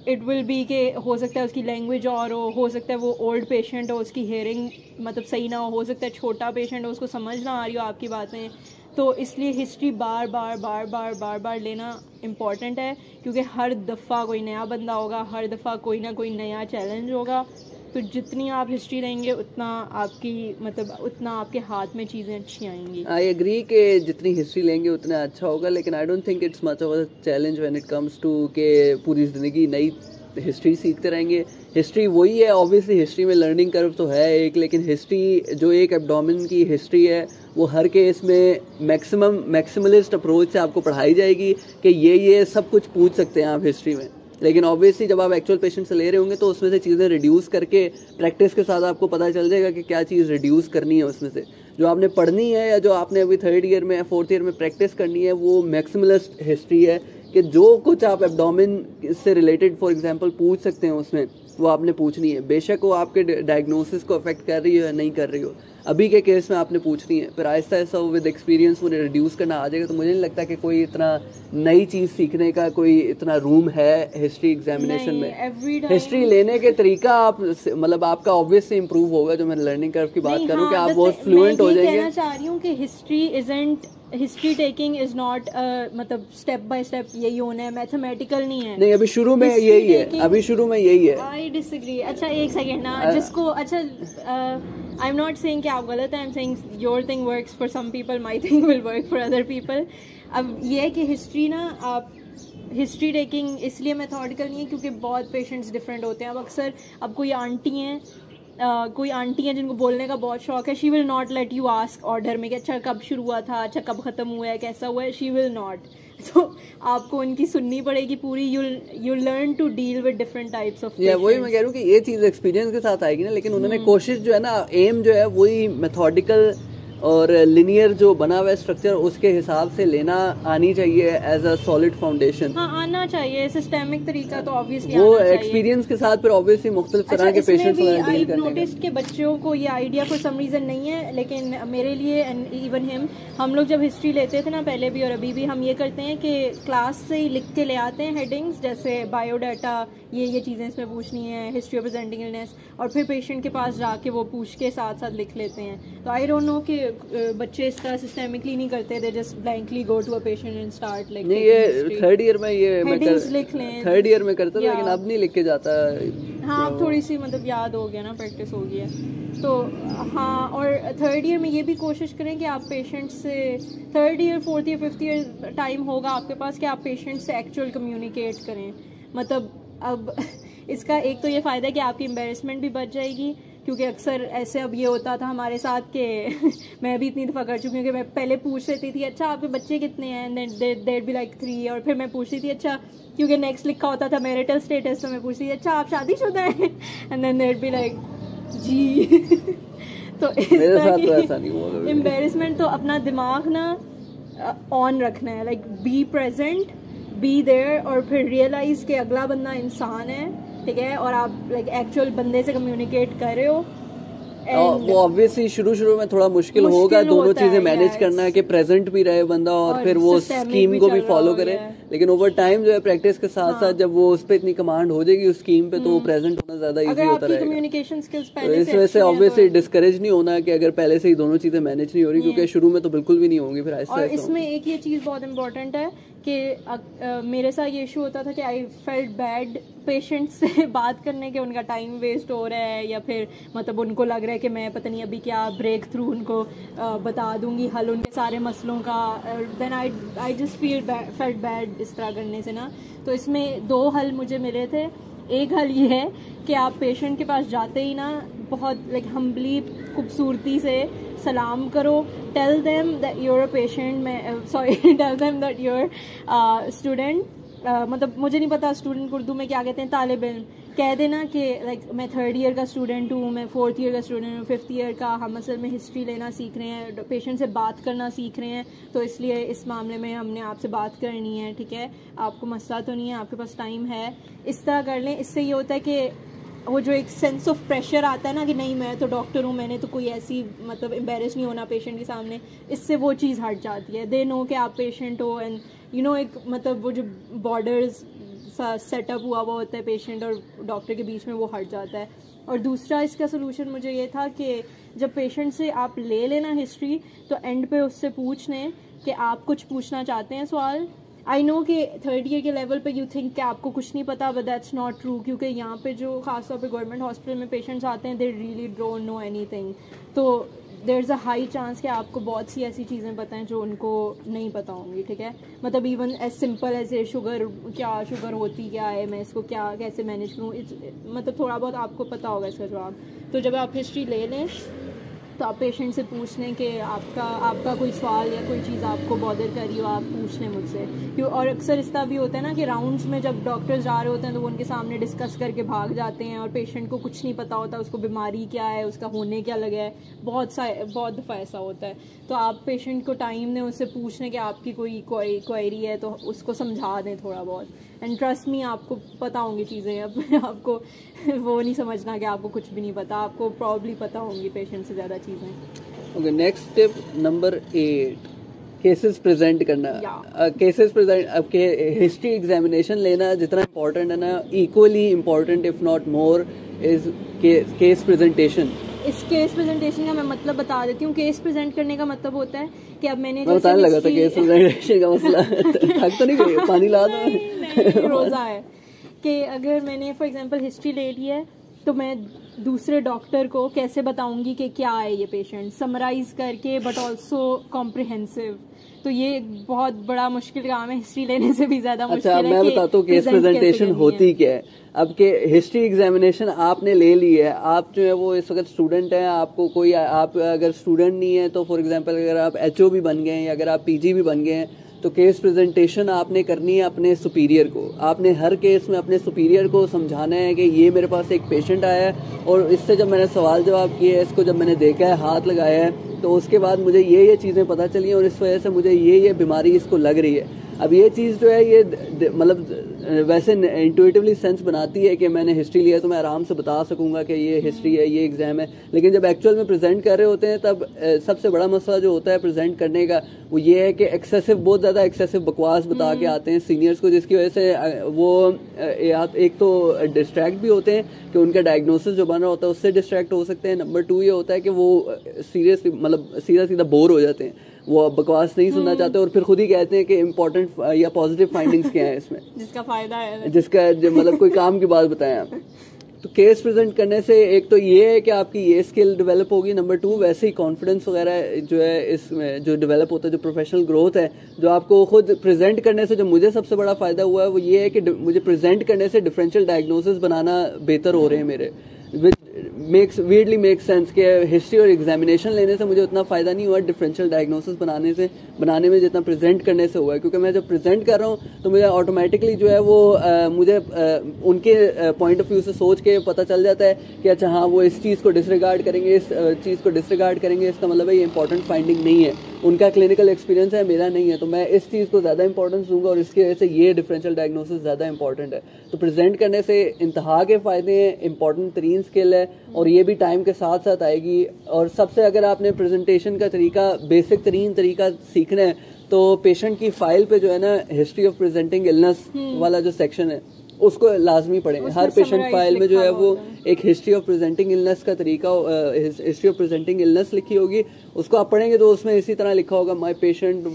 इट विल बी के हो सकता है उसकी लैंग्वेज और हो सकता है वो ओल्ड पेशेंट हो, उसकी हेयरिंग मतलब सही ना हो सकता है छोटा पेशेंट हो, उसको समझ ना आ रही हो आपकी बातें। तो इसलिए हिस्ट्री बार बार बार बार बार बार लेना इम्पॉर्टेंट है क्योंकि हर दफ़ा कोई नया बंदा होगा, हर दफ़ा कोई ना कोई नया चैलेंज होगा। तो जितनी आप हिस्ट्री लेंगे उतना आपकी मतलब उतना आपके हाथ में चीज़ें अच्छी आएंगी। आई एग्री कि जितनी हिस्ट्री लेंगे उतना अच्छा होगा, लेकिन I don't think it's much of a challenge when it comes to के पूरी ज़िंदगी नई हिस्ट्री सीखते रहेंगे। हिस्ट्री वही है, ऑब्वियसली हिस्ट्री में लर्निंग कर्व तो है एक, लेकिन हिस्ट्री जो एक एब्डोमेन की हिस्ट्री है वो हर केस में मैक्सिमलिस्ट अप्रोच से आपको पढ़ाई जाएगी कि ये सब कुछ पूछ सकते हैं आप हिस्ट्री में। लेकिन ऑब्वियसली जब आप एक्चुअल पेशेंट से ले रहे होंगे तो उसमें से चीज़ें रिड्यूस करके प्रैक्टिस के साथ आपको पता चल जाएगा कि क्या चीज़ रिड्यूस करनी है उसमें से, जो आपने पढ़नी है या जो आपने अभी थर्ड ईयर में या फोर्थ ईयर में प्रैक्टिस करनी है वो मैक्सिमलिस्ट हिस्ट्री है कि जो कुछ आप एब्डोमेन से रिलेटेड फॉर एग्जांपल पूछ सकते हैं उसमें वो आपने पूछनी है। बेशक वो आपके डायग्नोसिस को अफेक्ट कर रही हो या नहीं कर रही हो, अभी के केस में आपने पूछनी है, फिर आहिस्ता आहिस्ता विद एक्सपीरियंस वो रिड्यूस करना आ जाएगा। तो मुझे नहीं लगता कि कोई इतना नई चीज़ सीखने का कोई इतना रूम है हिस्ट्री एग्जामिनेशन में। हिस्ट्री लेने के तरीका आप मतलब आपका ऑब्वियसली इम्प्रूव होगा, जो मैं लर्निंग कर्व की बात करूँ कि आप बहुत फ्लुएंट हो जाएंगे। मैं कहना चाह रही हूँ कि हिस्ट्री टेकिंग इज नॉट मतलब स्टेप बाय स्टेप यही होना है, मैथमेटिकल नहीं है। नहीं अभी शुरू में यही है। I disagree. अच्छा एक सेकेंड ना जिसको अच्छा आई एम नॉट सेइंग कि आप गलत है, I am saying your thing works for some people, my thing will work for other people. अब ये है कि हिस्ट्री ना आप हिस्ट्री टेकिंग इसलिए मैथोडिकल नहीं है क्योंकि बहुत पेशेंट्स डिफरेंट होते हैं। अब अक्सर अब कोई आंटी हैं जिनको बोलने का बहुत शौक है, she will not let you ask order में कि अच्छा कब शुरू हुआ था, अच्छा कब ख़त्म हुआ है, कैसा हुआ है, शी विल नॉट। तो आपको उनकी सुननी पड़ेगी पूरी। You learn to deal with different types of. वही मैं कह रहा हूँ कि ये चीज़ एक्सपीरियंस के साथ आएगी ना, लेकिन उन्होंने कोशिश जो है ना, एम जो है वही मैथोडिकल और लिनियर जो बना हुआ है स्ट्रक्चर उसके हिसाब से लेना आनी चाहिए एज अ सॉलिड फाउंडेशन। हाँ आना चाहिए, सिस्टेमिक तरीका तो ऑब्वियसली वो एक्सपीरियंस के साथ। फिर ऑब्वियसली मुख्तलिफ तरह के पेशेंट्स आई नोटिस के बच्चों को ये आइडिया फॉर सम रीज़न नहीं है, लेकिन मेरे लिए एंड इवन हिम, हम लोग जब हिस्ट्री लेते थे ना पहले भी और अभी भी, हम ये करते हैं कि क्लास से ही लिख के ले आते हैं हेडिंग्स, जैसे बायोडाटा ये चीज़ें इसमें पूछनी है, हिस्ट्री ऑफ प्रेजेंटिंग इलनेस, और फिर पेशेंट के पास जाके वो पूछ के साथ साथ लिख लेते हैं। तो आई डोंट नो कि बच्चे इसका सिस्टेमिकली नहीं करते, they just blankly go to a patient and start like. नहीं ये थर्ड ईयर में थर्ड ईयर में करता था, लेकिन अब नहीं लिख के जाता। हाँ अब थोड़ी सी मतलब याद हो गया ना, प्रैक्टिस हो गई है तो हाँ। और थर्ड ईयर में ये भी कोशिश करें कि आप पेशेंट से, third year fourth year fifth year time होगा आपके पास कि आप पेशेंट से एक्चुअल कम्युनिकेट करें। मतलब अब इसका एक तो ये फ़ायदा है कि आपकी एम्बेरसमेंट भी बच जाएगी, क्योंकि अक्सर ऐसे अब ये होता था हमारे साथ कि मैं भी इतनी दफ़ा कर चुकी हूँ कि मैं पहले पूछ लेती थी अच्छा आपके बच्चे कितने हैं, देड बी लाइक 3, और फिर मैं पूछती थी अच्छा, क्योंकि नेक्स्ट लिखा होता था मैरिटल स्टेटस, तो मैं पूछती थी अच्छा आप शादीशुदा हैं, and then they'd be like जी। तो इस एम्बेरसमेंट तो अपना दिमाग ना ऑन रखना है, like be present be there, और फिर रियलाइज़ कि अगला बंदा इंसान है, ठीक है, और आप लाइक एक्चुअल बंदे से कम्युनिकेट कर रहे हो। वो ऑब्वियसली शुरू में थोड़ा मुश्किल होगा दोनों चीजें मैनेज करना, कि प्रेजेंट भी रहे बंदा और फिर वो स्कीम को भी फॉलो करे। लेकिन ओवर टाइम जो है प्रैक्टिस के साथ साथ जब वो उस पर इतनी कमांड हो जाएगी उस स्कीम पे, तो वो प्रेजेंट होना ज्यादा इजी होता रहेगा। कम्युनिकेशन स्किल्स पहले से इस वजह से ऑब्वियसली डिस्करेज नहीं होना कि अगर पहले से ही दोनों चीजें मैनेज नहीं हो रही, क्योंकि शुरू में तो बिल्कुल भी नहीं होंगी। फिर और इसमें एक ये चीज बहुत इंपॉर्टेंट है कि मेरे साथ ये इशू होता था कि आई फेल्ट बैड पेशेंट से बात करने के, उनका टाइम वेस्ट हो रहा है या फिर मतलब उनको लग रहा है कि मैं पता नहीं अभी क्या ब्रेक थ्रू उनको बता दूंगी हल उनके सारे मसलों का, then I just felt bad इस तरह करने से ना। तो इसमें दो हल मुझे मिले थे। एक हल ये है कि आप पेशेंट के पास जाते ही ना बहुत लाइक हम्बली खूबसूरती से सलाम करो, tell them that you're a patient, sorry tell them that you're student, मतलब मुझे नहीं पता स्टूडेंट उर्दू में क्या कहते हैं, तालिब इल्म, कह देना कि लाइक मैं थर्ड ईयर का स्टूडेंट हूँ, मैं फोर्थ ईयर का स्टूडेंट हूँ, फिफ्थ ईयर का, हम असल में हिस्ट्री लेना सीख रहे हैं, पेशेंट से बात करना सीख रहे हैं, तो इसलिए इस मामले में हमने आपसे बात करनी है, ठीक है, आपको मसला तो नहीं है, आपके पास टाइम है, इस तरह कर लें। इससे ये होता है कि वो जो एक सेंस ऑफ प्रेशर आता है ना कि नहीं मैं तो डॉक्टर हूँ, मैंने तो कोई ऐसी मतलब एम्बेरेस नहीं होना पेशेंट के सामने, इससे वो चीज़ हट जाती है। दे नो कि आप पेशेंट हो एंड यू नो एक मतलब वो जो बॉर्डर्स सेटअप हुआ हुआ होता है पेशेंट और डॉक्टर के बीच में, वो हट जाता है। और दूसरा इसका सोल्यूशन मुझे ये था कि जब पेशेंट से आप ले लेना हिस्ट्री तो एंड पे उससे पूछ लें कि आप कुछ पूछना चाहते हैं सवाल। आई नो कि थर्ड ईयर के लेवल पे यू थिंक कि आपको कुछ नहीं पता, बट दैट्स नॉट ट्रू, क्योंकि यहाँ पे जो खासतौर पे गवर्नमेंट हॉस्पिटल में पेशेंट्स आते हैं they really don't know anything, तो there is a high chance कि आपको बहुत सी ऐसी चीज़ें पता हैं जो उनको नहीं पता होंगी, ठीक है, मतलब even as simple as a sugar, क्या शुगर होती क्या है, मैं इसको क्या कैसे मैनेज करूँ, मतलब थोड़ा बहुत आपको पता होगा इसका जवाब। तो जब आप हिस्ट्री ले लें तो आप पेशेंट से पूछ लें कि आपका कोई सवाल या कोई चीज़ आपको बॉदर कर रही हो, आप पूछ लें मुझसे। क्यों और अक्सर इस तरह भी होता है ना कि राउंड्स में जब डॉक्टर्स जा रहे होते हैं तो वो उनके सामने डिस्कस करके भाग जाते हैं और पेशेंट को कुछ नहीं पता होता, उसको बीमारी क्या है, उसका होने क्या लगा है, बहुत दफ़ा ऐसा होता है। तो आप पेशेंट को टाइम दें, उससे पूछ लें कि आपकी कोई क्वेरी है तो उसको समझा दें थोड़ा बहुत, एंड ट्रस्ट मी आपको पता होंगी चीज़ें। अब आपको वो नहीं समझना कि आपको कुछ भी नहीं पता, आपको प्रॉब्ली पता होंगी पेशेंट से ज़्यादा चीज़ें। Okay, next step number 8, cases present करना। केसेस प्रेजेंट, अब के हिस्ट्री एग्जामिनेशन लेना जितना इम्पोर्टेंट है ना, equally important if not more is case presentation. इस केस प्रेजेंटेशन का मैं मतलब बता देती हूँ। केस प्रेजेंट करने का मतलब होता है कि अब मैंने जो बताने लगा था केस प्रेजेंटेशन का मसला थक तो नहीं पानी ला दो रोज़ा है कि अगर मैंने फॉर एग्जांपल हिस्ट्री ले ली है तो मैं दूसरे डॉक्टर को कैसे बताऊंगी कि क्या है ये पेशेंट, समराइज करके बट ऑल्सो कॉम्प्रिहेंसिव। तो ये बहुत बड़ा मुश्किल काम है, हिस्ट्री लेने से भी ज्यादा मुश्किल है। मैं बताता हूँ केस प्रेजेंटेशन होती क्या है। अब के हिस्ट्री एग्जामिनेशन आपने ले ली है, आप जो है वो इस वक्त स्टूडेंट हैं, आपको कोई आप अगर स्टूडेंट नहीं है तो फॉर एग्जांपल अगर आप HO भी बन गए हैं या अगर आप PG भी बन गए हैं तो केस प्रेजेंटेशन आपने करनी है अपने सुपीरियर को। आपने हर केस में अपने सुपीरियर को समझाना है कि ये मेरे पास एक पेशेंट आया है और इससे जब मैंने सवाल जवाब किया है, इसको जब मैंने देखा है, हाथ लगाया है, तो उसके बाद मुझे ये चीज़ें पता चली हैं और इस वजह से मुझे ये बीमारी इसको लग रही है। अब ये चीज़ जो है ये मतलब वैसे इंट्यूटिवली सेंस बनाती है कि मैंने हिस्ट्री लिया तो मैं आराम से बता सकूंगा कि ये हिस्ट्री है, ये एग्ज़ाम है, लेकिन जब एक्चुअल में प्रेजेंट कर रहे होते हैं तब सबसे बड़ा मसला जो होता है प्रेजेंट करने का वो ये है कि बहुत ज़्यादा एक्सेसिव बकवास बता के आते हैं सीनियर्स को, जिसकी वजह से वो एक तो डिस्ट्रैक्ट भी होते हैं कि उनका डायग्नोसिस जो बना होता है उससे डिस्ट्रैक्ट हो सकते हैं। नंबर 2 ये होता है कि वो सीरियसली मतलब सीधा बोर हो जाते हैं, वो बकवास नहीं सुनना चाहते और फिर खुद ही कहते हैं कि इम्पोर्टेंट या पॉजिटिव फाइंडिंग्स क्या है इसमें जिसका फायदा है, जिसका मतलब कोई काम की बात बताएं आप। तो केस प्रेजेंट करने से एक तो ये है कि आपकी ये स्किल डेवलप होगी, नंबर 2 वैसे ही कॉन्फिडेंस वगैरह जो है इसमें जो डेवलप होता है, जो प्रोफेशनल ग्रोथ है जो आपको खुद प्रेजेंट करने से। जो मुझे सबसे बड़ा फ़ायदा हुआ है वो ये है कि मुझे प्रेजेंट करने से डिफरेंशियल डायग्नोसिस बनाना बेहतर हो रहे हैं मेरे, विच weirdly makes sense कि हिस्ट्री और एग्जामिनेशन लेने से मुझे उतना फ़ायदा नहीं हुआ डिफरेंशियल डायग्नोसिस बनाने में जितना प्रेजेंट करने से हुआ है, क्योंकि मैं जब प्रेजेंट कर रहा हूँ तो मुझे ऑटोमेटिकली जो है वो मुझे उनके पॉइंट ऑफ व्यू से सोच के पता चल जाता है कि अच्छा हाँ वो इस चीज़ को डिसरिगार्ड करेंगे, इस चीज़ को डिसरिगार्ड करेंगे, इसका मतलब है ये इंपॉर्टेंट फाइंडिंग नहीं है, उनका क्लिनिकल एक्सपीरियंस है मेरा नहीं है, तो मैं इस चीज़ को ज़्यादा इंपॉर्टेंस दूंगा और इसकी वजह से ये डिफरेंशियल डायग्नोसिस ज़्यादा इंपॉर्टेंट है। तो प्रेजेंट करने से इंतहा के फ़ायदे हैं, इंपॉर्टेंट तरीन स्किल है और ये भी टाइम के साथ साथ आएगी। और सबसे अगर आपने प्रेजेंटेशन का तरीका बेसिक तरीन तरीका सीखना है तो पेशेंट की फाइल पे जो है ना हिस्ट्री ऑफ प्रेजेंटिंग इलनेस वाला जो सेक्शन है उसको लाजमी पढ़ें। हर पेशेंट फाइल में जो है वो एक हिस्ट्री ऑफ प्रेजेंटिंग इलनेस का तरीका, हिस्ट्री ऑफ प्रेजेंटिंग इलनेस लिखी होगी, उसको आप पढ़ेंगे तो उसमें इसी तरह लिखा होगा my patient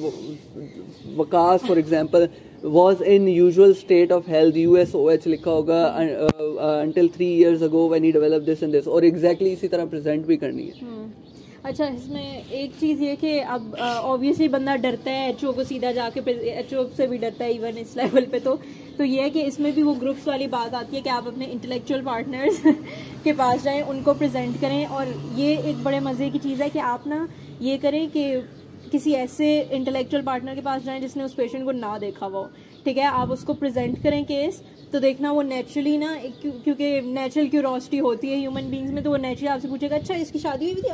Waqas for example was in usual state of health USOH लिखा होगा until 3 years ago when he developed this and this, और एग्जैक्टली इसी तरह प्रेजेंट भी करनी है। अच्छा, इसमें एक चीज़ ये कि अब ऑब्वियसली बंदा डरता है HO को सीधा जाके, HO से भी डरता है इवन इस लेवल पे, तो ये है कि इसमें भी वो ग्रुप्स वाली बात आती है कि आप अपने इंटेलेक्चुअल पार्टनर्स के पास जाएं, उनको प्रेजेंट करें। और ये एक बड़े मज़े की चीज़ है कि आप ना ये करें कि किसी ऐसे इंटेलेक्चुअल पार्टनर के पास जाएं जिसने उस पेशेंट को ना देखा हो, ठीक है, आप उसको प्रेजेंट करें केस, तो देखना वो नेचुरली ना, क्योंकि नेचुरल क्यूरोसिटी होती है ह्यूमन बींग्स में, तो वो नेचुरली आपसे पूछेगा अच्छा इसकी शादी हुई थी,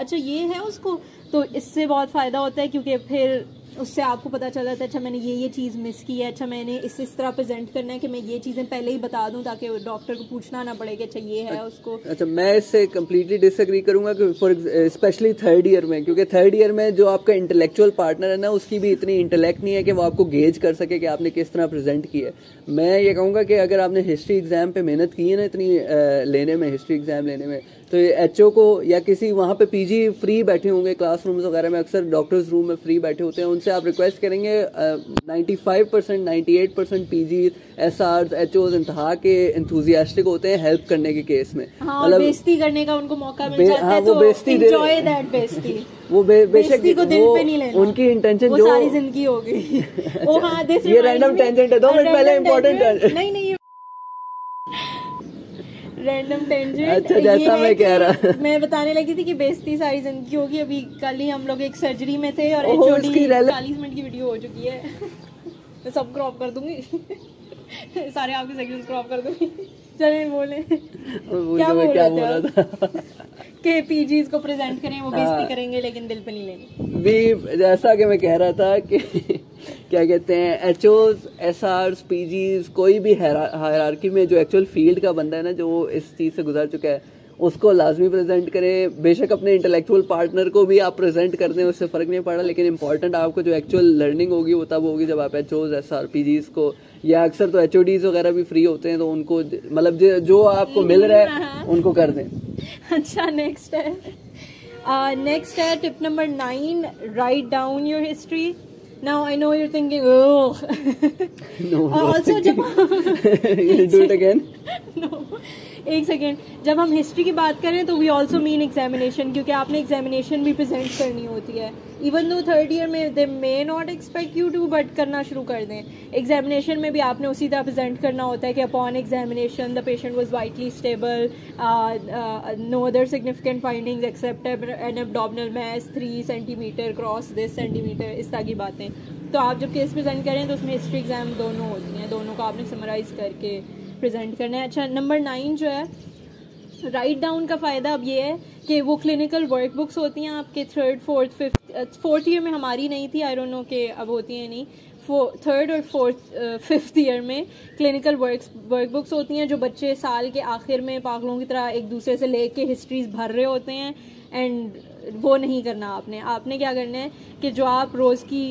अच्छा ये है उसको, तो इससे बहुत फ़ायदा होता है क्योंकि फिर उससे आपको पता चल जाता है अच्छा मैंने ये चीज़ मिस की है, अच्छा मैंने इस तरह प्रेजेंट करना है कि मैं ये चीज़ें पहले ही बता दूं ताकि डॉक्टर को पूछना ना पड़े कि अच्छा ये है उसको। अच्छा, मैं इससे कम्प्लीटली डिसएग्री करूंगा कि फॉर स्पेशली थर्ड ईयर में, क्योंकि थर्ड ईयर में जो आपका इंटेलेक्चुअल पार्टनर है ना उसकी भी इतनी इंटेलेक्ट नहीं है कि वो आपको गेज कर सके कि आपने किस तरह प्रेजेंट की है। मैं ये कहूँगा कि अगर आपने हिस्ट्री एग्जाम पर मेहनत की है ना इतनी लेने में, हिस्ट्री एग्जाम लेने में, तो HO को या किसी वहाँ पे PG फ्री बैठे होंगे क्लासरूम्स वगैरह में, अक्सर डॉक्टर्स रूम में फ्री बैठे होते हैं, उनसे आप रिक्वेस्ट करेंगे 95% 98% PG SRs HOs इंतहा के एंथुजियास्टिक होते हैं हेल्प करने के केस में, मतलब बेइज्जती करने का उनको मौका मिल जाता है, तो एंजॉय दैट बेइज्जती, वो बेशक को दिल पे नहीं लेना, उनकी इंटेंशन जो सारी जिंदगी होगी। ओ हां, दिस ये रैंडम टेंजेंट है, 2 मिनट पहले इंपॉर्टेंट नहीं रैंडम टेंजेंट। अच्छा, जैसा मैं कह रहा, मैं बताने लगी थी कि बेइज्जती सारी जिंदगी होगी। अभी कल ही हम लोग एक सर्जरी में थे और HOD 40 मिनट की वीडियो हो चुकी है, मैं सब क्रॉप कर दूंगी सारे आपके सेगमेंट क्रॉप कर दूंगी। चले बोले क्या बोल रहा था के PGs को प्रेजेंट करें, वो बेइज्जती करेंगे लेकिन दिल पे नहीं लेंगे भी, जैसा कि मैं कह रहा था कि क्या कहते हैं HOs SRs PGs कोई भी हायरार्की में जो एक्चुअल फील्ड का बंदा है ना जो इस चीज़ से गुजर चुका है उसको लाजमी प्रेजेंट करें। बेशक अपने इंटेलेक्चुअल पार्टनर को भी आप प्रेजेंट कर दें, उससे फ़र्क नहीं पड़ा, लेकिन इंपॉर्टेंट आपको जो एक्चुअल लर्निंग होगी वो तब होगी जब आप HOs SR PGs को, या अक्सर तो HODs वगैरह भी फ्री होते हैं, तो उनको मतलब जो आपको मिल रहा है उनको कर दें। अच्छा, नेक्स्ट है tip number 9, write down your history. Now I know you're thinking, oh. No. Also, जब You'll do it again? No. एक सेकेंड, जब हम हिस्ट्री की बात करें तो we also mean examination, क्योंकि आपने एग्जामिनेशन भी प्रेजेंट करनी होती है। इवन दो थर्ड ईयर में they may not expect you to, but करना शुरू कर दें। एग्जामिनेशन में भी आपने उसी तरह प्रेजेंट करना होता है कि upon examination the patient was vitally stable, no other significant findings except an abdominal mass 3 cm cross 10 cm, इस तरह की बातें। तो आप जब केस प्रेजेंट करें तो उसमें हिस्ट्री एग्जाम दोनों होती हैं, दोनों को आपने समराइज करके प्रेजेंट करना है। अच्छा, नंबर 9 जो है राइट डाउन का फ़ायदा अब ये है कि वो क्लिनिकल वर्क बुक्स होती हैं आपके third fourth fifth, fourth year में हमारी नहीं थी, आई डोंट नो कि अब होती हैं नहीं, थर्ड और फोर्थ फिफ्थ ईयर में क्लिनिकल वर्क बुक्स होती हैं जो बच्चे साल के आखिर में पागलों की तरह एक दूसरे से ले के हिस्ट्रीज भर रहे होते हैं। एंड वो नहीं करना आपने क्या करना है कि जो आप रोज़ की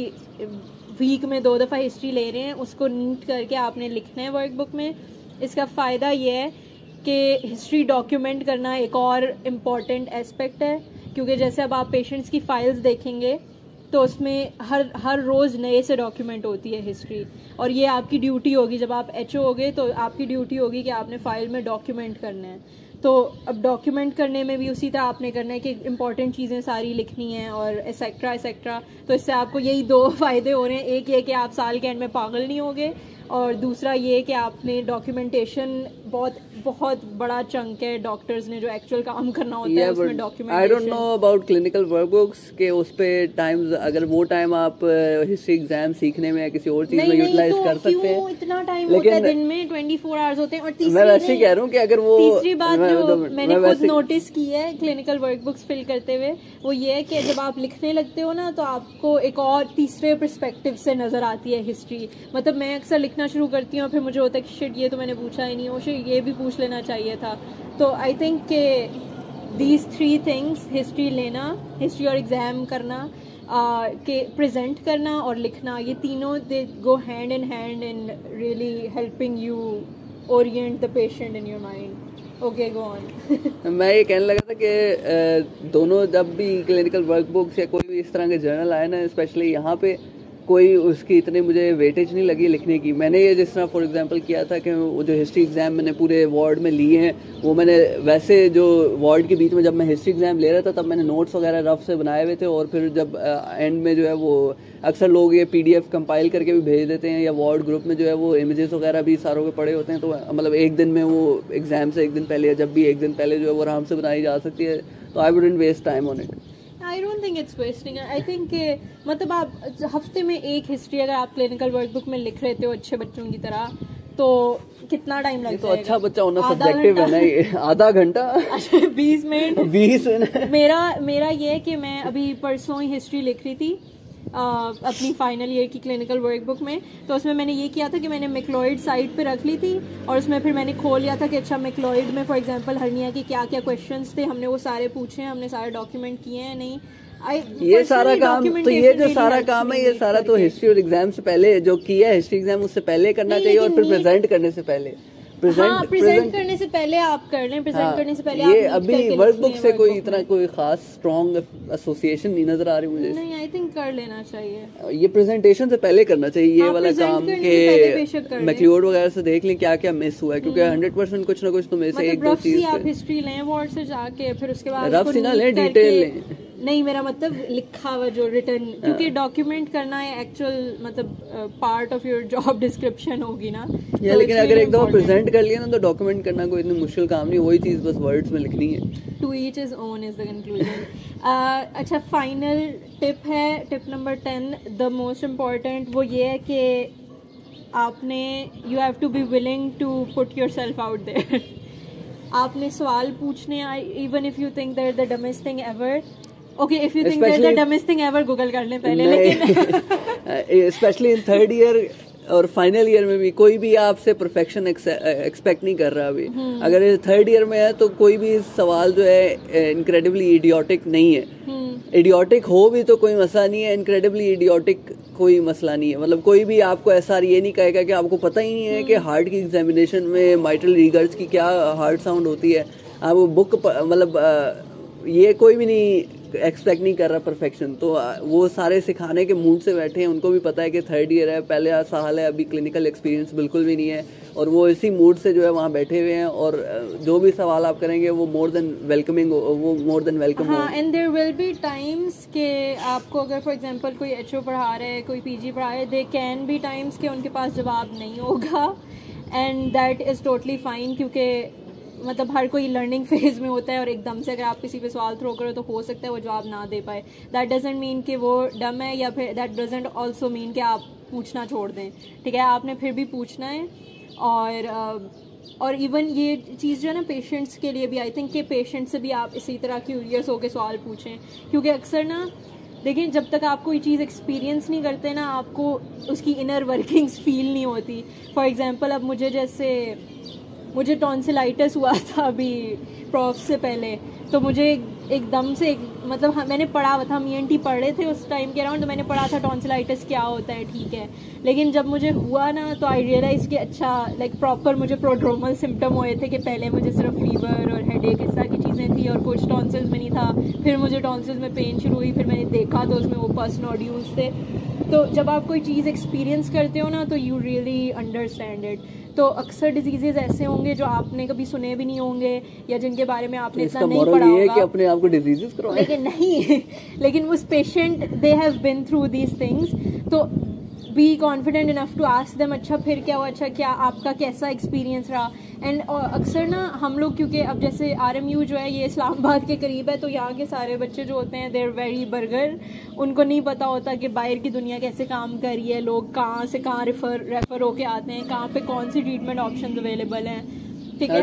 वीक में 2 दफ़ा हिस्ट्री ले रहे हैं उसको नीट करके आपने लिखना है वर्कबुक में। इसका फ़ायदा यह है कि हिस्ट्री डॉक्यूमेंट करना एक और इम्पॉर्टेंट एस्पेक्ट है, क्योंकि जैसे अब आप पेशेंट्स की फ़ाइल्स देखेंगे तो उसमें हर रोज़ नए से डॉक्यूमेंट होती है हिस्ट्री, और ये आपकी ड्यूटी होगी जब आप HO होगे तो आपकी ड्यूटी होगी कि आपने फ़ाइल में डॉक्यूमेंट करना है। तो अब डॉक्यूमेंट करने में भी उसी तरह आपने करना है कि इंपॉर्टेंट चीज़ें सारी लिखनी हैं और एसेट्रा। तो इससे आपको यही 2 फ़ायदे हो रहे हैं, एक ये कि आप साल के एंड में पागल नहीं होगे, और दूसरा ये कि आपने डॉक्यूमेंटेशन बहुत बड़ा चंक है, डॉक्टर्स ने जो एक्चुअल काम करना होता है उसमें documentation. I don't know about clinical workbooks के उस पे टाइम, अगर वो टाइम आप हिस्ट्री एग्जाम सीखने में या किसी और चीज में यूटिलाइज कर सकते हैं। इतना टाइम होता है दिन में, 24 आवर्स होते हैं। और मैं वैसे कह रहा हूँ कि अगर वो तीसरी बात जो मैंने खुद नोटिस की है क्लिनिकल वर्कबुक्स फिल करते हुए वो ये है कि जब आप लिखने लगते हो ना तो आपको एक और तीसरे पर्सपेक्टिव से नजर आती है हिस्ट्री। मतलब मैं अक्सर लिखना शुरू करती हूँ और फिर मुझे होता है कि शिट ये तो मैंने पूछा ही नहीं, और शिट ये भी पूछ लेना चाहिए था। तो आई थिंक के दीज 3 थिंग्स, हिस्ट्री लेना, हिस्ट्री और एग्ज़ाम करना के प्रेजेंट करना और लिखना, ये तीनों they go hand in really helping you orient the patient in your mind. Okay go on. मैं ये कहने लगा था कि दोनों जब भी क्लिनिकल वर्कबुक्स या कोई भी इस तरह के जर्नल आए ना, स्पेशली यहाँ पे कोई उसकी इतनी मुझे वेटेज नहीं लगी लिखने की. मैंने ये जिस तरह फॉर एग्जांपल किया था कि वो जो हिस्ट्री एग्जाम मैंने पूरे वार्ड में लिए हैं, वो मैंने वैसे जो वार्ड के बीच में जब मैं हिस्ट्री एग्जाम ले रहा था तब मैंने नोट्स वगैरह रफ से बनाए हुए थे, और फिर जब एंड में जो है वो अक्सर लोग ये PDF कंपाइल करके भी भेज देते हैं, या वार्ड ग्रुप में जो है वो इमेजेस वगैरह भी सारों के पड़े होते हैं. तो मतलब एक दिन में वो एग्ज़ाम से एक दिन पहले या जब भी एक दिन पहले जो है वो आराम से बनाई जा सकती है. तो I wouldn't waste time on it. I don't think it's wasting. I think मतलब आप हफ्ते में एक हिस्ट्री अगर आप क्लिनिकल वर्कबुक में लिख रहे थे अच्छे बच्चों की तरह, तो कितना टाइम लगता है? तो अच्छा बच्चा होना सब्जेक्टिव है ना, ये आधा घंटा 20 मिनट 20 मिनट. मेरा ये है कि मैं अभी परसों ही हिस्ट्री लिख रही थी अपनी फाइनल ईयर की क्लिनिकल वर्कबुक में, तो उसमें मैंने ये किया था कि मैंने मैक्लॉयड साइट पे रख ली थी और उसमें फिर मैंने खोल लिया था कि अच्छा मैक्लॉयड में फॉर एग्जांपल हर्निया के क्या क्या क्वेश्चंस थे, हमने वो सारे पूछे हैं, हमने सारे डॉक्यूमेंट किए हैं नहीं. ये सारा काम, तो ये जो सारा काम है ये सारा तो हिस्ट्री और एग्जाम से पहले जो किया है, हिस्ट्री एग्जाम उससे पहले करना चाहिए और फिर प्रेजेंट करने से पहले. प्रेजेंट करने से पहले आप कर लें, प्रेजेंट करने से पहले ये अभी वर्कबुक से कोई इतना कोई खास स्ट्रॉन्ग एसोसिएशन नहीं नजर आ रही मुझे. नहीं, आई थिंक कर लेना चाहिए, ये प्रेजेंटेशन से पहले करना चाहिए ये वाला काम के मैक्लियोड वगैरह से देख लें क्या क्या मिस हुआ है, क्योंकि 100% कुछ ना कुछ तो मिस है. एक दो चीज आप हिस्ट्री लें वार्ड से जाके, फिर उसके बाद रफ ना लें, डिटेल लें. नहीं, मेरा मतलब लिखा हुआ जो रिटर्न, क्योंकि डॉक्यूमेंट करना है एक्चुअल मतलब part of your job description होगी ना. या तो लेकिन अगर एक दफा प्रेजेंट कर लिया ना तो डॉक्यूमेंट करना कोई इतनी मुश्किल काम नहीं, वही चीज़ बस वर्ड्स में लिखनी है. To each his own is the conclusion. अच्छा, फाइनल टिप है, tip number 10, the most important, वो ये है कि आपने you have to be willing to put yourself out there. आपने सवाल पूछने, even if you think that the dumbest thing ever. Okay, if you think that the dumbest thing ever, Google कर लें पहले. लेकिन स्पेशली इन थर्ड ईयर और final year में भी कोई भी आपसे परफेक्शन एक्सपेक्ट नहीं कर रहा अभी. अगर थर्ड ईयर में है तो कोई भी सवाल जो है इनक्रेडिबली इडियोटिक नहीं है. इडियोटिक हो भी तो कोई मसला नहीं है, इनक्रेडिबली इडियोटिक कोई मसला नहीं है. मतलब कोई भी आपको ऐसा ये नहीं कहेगा कि आपको पता ही नहीं है कि हार्ट की एग्जामिनेशन में माइट्रल रिगर्ज की क्या हार्ट साउंड होती है. आप बुक मतलब ये कोई भी नहीं एक्सपेक्ट नहीं कर रहा परफेक्शन. तो वो सारे सिखाने के मूड से बैठे हैं, उनको भी पता है कि थर्ड ईयर है, पहले साल है, अभी क्लिनिकल एक्सपीरियंस बिल्कुल भी नहीं है, और वो इसी मूड से जो है वहाँ बैठे हुए हैं. और जो भी सवाल आप करेंगे वो मोर देन वेलकमिंग, वो मोर देन वेलकम. हाँ, and there will be times के आपको अगर फॉर एग्जांपल कोई HO पढ़ा रहे हैं, कोई PG पढ़ा रहे, दे कैन बी टाइम्स के उनके पास जवाब नहीं होगा, and that is totally fine, क्योंकि मतलब हर कोई लर्निंग फेज में होता है. और एकदम से अगर आप किसी पे सवाल थ्रो करो तो हो सकता है वो जवाब ना दे पाए. दैट डजंट मीन कि वो डम है, या फिर दैट डजंट ऑल्सो मीन कि आप पूछना छोड़ दें. ठीक है, आपने फिर भी पूछना है. और इवन ये चीज़ जो है ना पेशेंट्स के लिए भी, आई थिंक कि पेशेंट से भी आप इसी तरह क्यूरियस होकर सवाल पूछें, क्योंकि अक्सर ना देखिए जब तक आप कोई चीज़ एक्सपीरियंस नहीं करते ना आपको उसकी इनर वर्किंग्स फील नहीं होती. फॉर एग्ज़ाम्पल अब मुझे टॉन्सिलाइटिस हुआ था अभी प्रॉफ से पहले, तो मुझे एकदम से मतलब मैंने पढ़ा हुआ था, हम ENT पढ़ रहे थे उस टाइम के अराउंड, तो मैंने पढ़ा था टॉन्सिलाइटिस क्या होता है. ठीक है, लेकिन जब मुझे हुआ ना तो आई रियलाइज कि अच्छा लाइक प्रॉपर मुझे प्रोड्रोमल सिम्टम हुए थे, कि पहले मुझे सिर्फ फीवर और हेडेक इस तरह की चीज़ें थी और कुछ टॉन्सिल्स में नहीं था. फिर मुझे टॉन्सिल्स में पेन शुरू हुई, फिर मैंने देखा तो उसमें वो पस नोड्यूल्स थे. तो जब आप कोई चीज़ एक्सपीरियंस करते हो ना तो यू रियली अंडरस्टैंड इट. तो अक्सर डिजीजेज ऐसे होंगे जो आपने कभी सुने भी नहीं होंगे या जिनके बारे में आपने इतना नहीं पढ़ा होगा, ये कि अपने आप को डिजीजेस करवाएं. लेकिन नहीं, लेकिन उस patient they have been through these things, तो be confident enough to ask them अच्छा फिर क्या हुआ, अच्छा क्या आपका कैसा एक्सपीरियंस रहा. एंड अक्सर ना हम लोग, क्योंकि अब जैसे RMU जो है ये इस्लामाबाद के करीब है, तो यहाँ के सारे बच्चे जो होते हैं दे आर वेरी बर्गर, उनको नहीं पता होता कि बाहर की दुनिया कैसे काम कर रही है, लोग कहाँ से कहाँ रेफर होके आते हैं, कहाँ पे कौन सी ट्रीटमेंट ऑप्शन अवेलेबल हैं. ठीक है,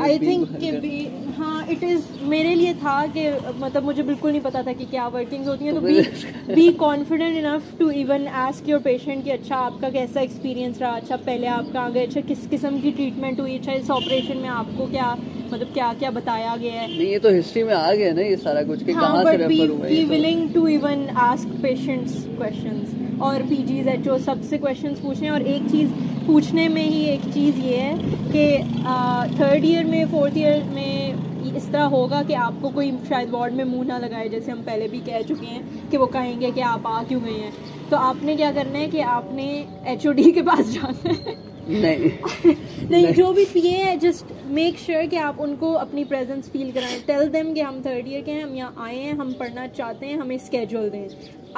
आई थिंक हाँ इट इज़, मेरे लिए था कि मतलब मुझे बिल्कुल नहीं पता था कि क्या वर्किंग्स होती हैं. तो be confident enough to even ask your patient कि अच्छा आपका कैसा एक्सपीरियंस रहा, अच्छा पहले आप कहाँ गए, अच्छा किस किस्म की ट्रीटमेंट हुई, अच्छा इस ऑपरेशन में आपको क्या मतलब क्या क्या बताया गया है? नहीं, ये तो हिस्ट्री में आ गया ना ये सारा कुछ कि कहाँ से रेफर हुआ है। Willing to even ask patients questions और पीजीज एचओ सबसे क्वेश्चंस पूछने। और एक चीज़ पूछने में ही एक चीज़ ये है कि थर्ड ईयर में फोर्थ ईयर में इस तरह होगा कि आपको कोई शायद वार्ड में मुंह ना लगाए, जैसे हम पहले भी कह चुके हैं कि वो कहेंगे कि आप आ क्यों गए हैं। तो आपने क्या करना है कि आपने एचओडी के पास जाना है। नहीं, जो भी पीए है जस्ट मेक श्योर कि आप उनको अपनी प्रेजेंस फील कराएं। टेल देम कि हम थर्ड ईयर के हैं, हम यहाँ आए हैं, हम पढ़ना चाहते हैं, हमें स्केड्यूल दें।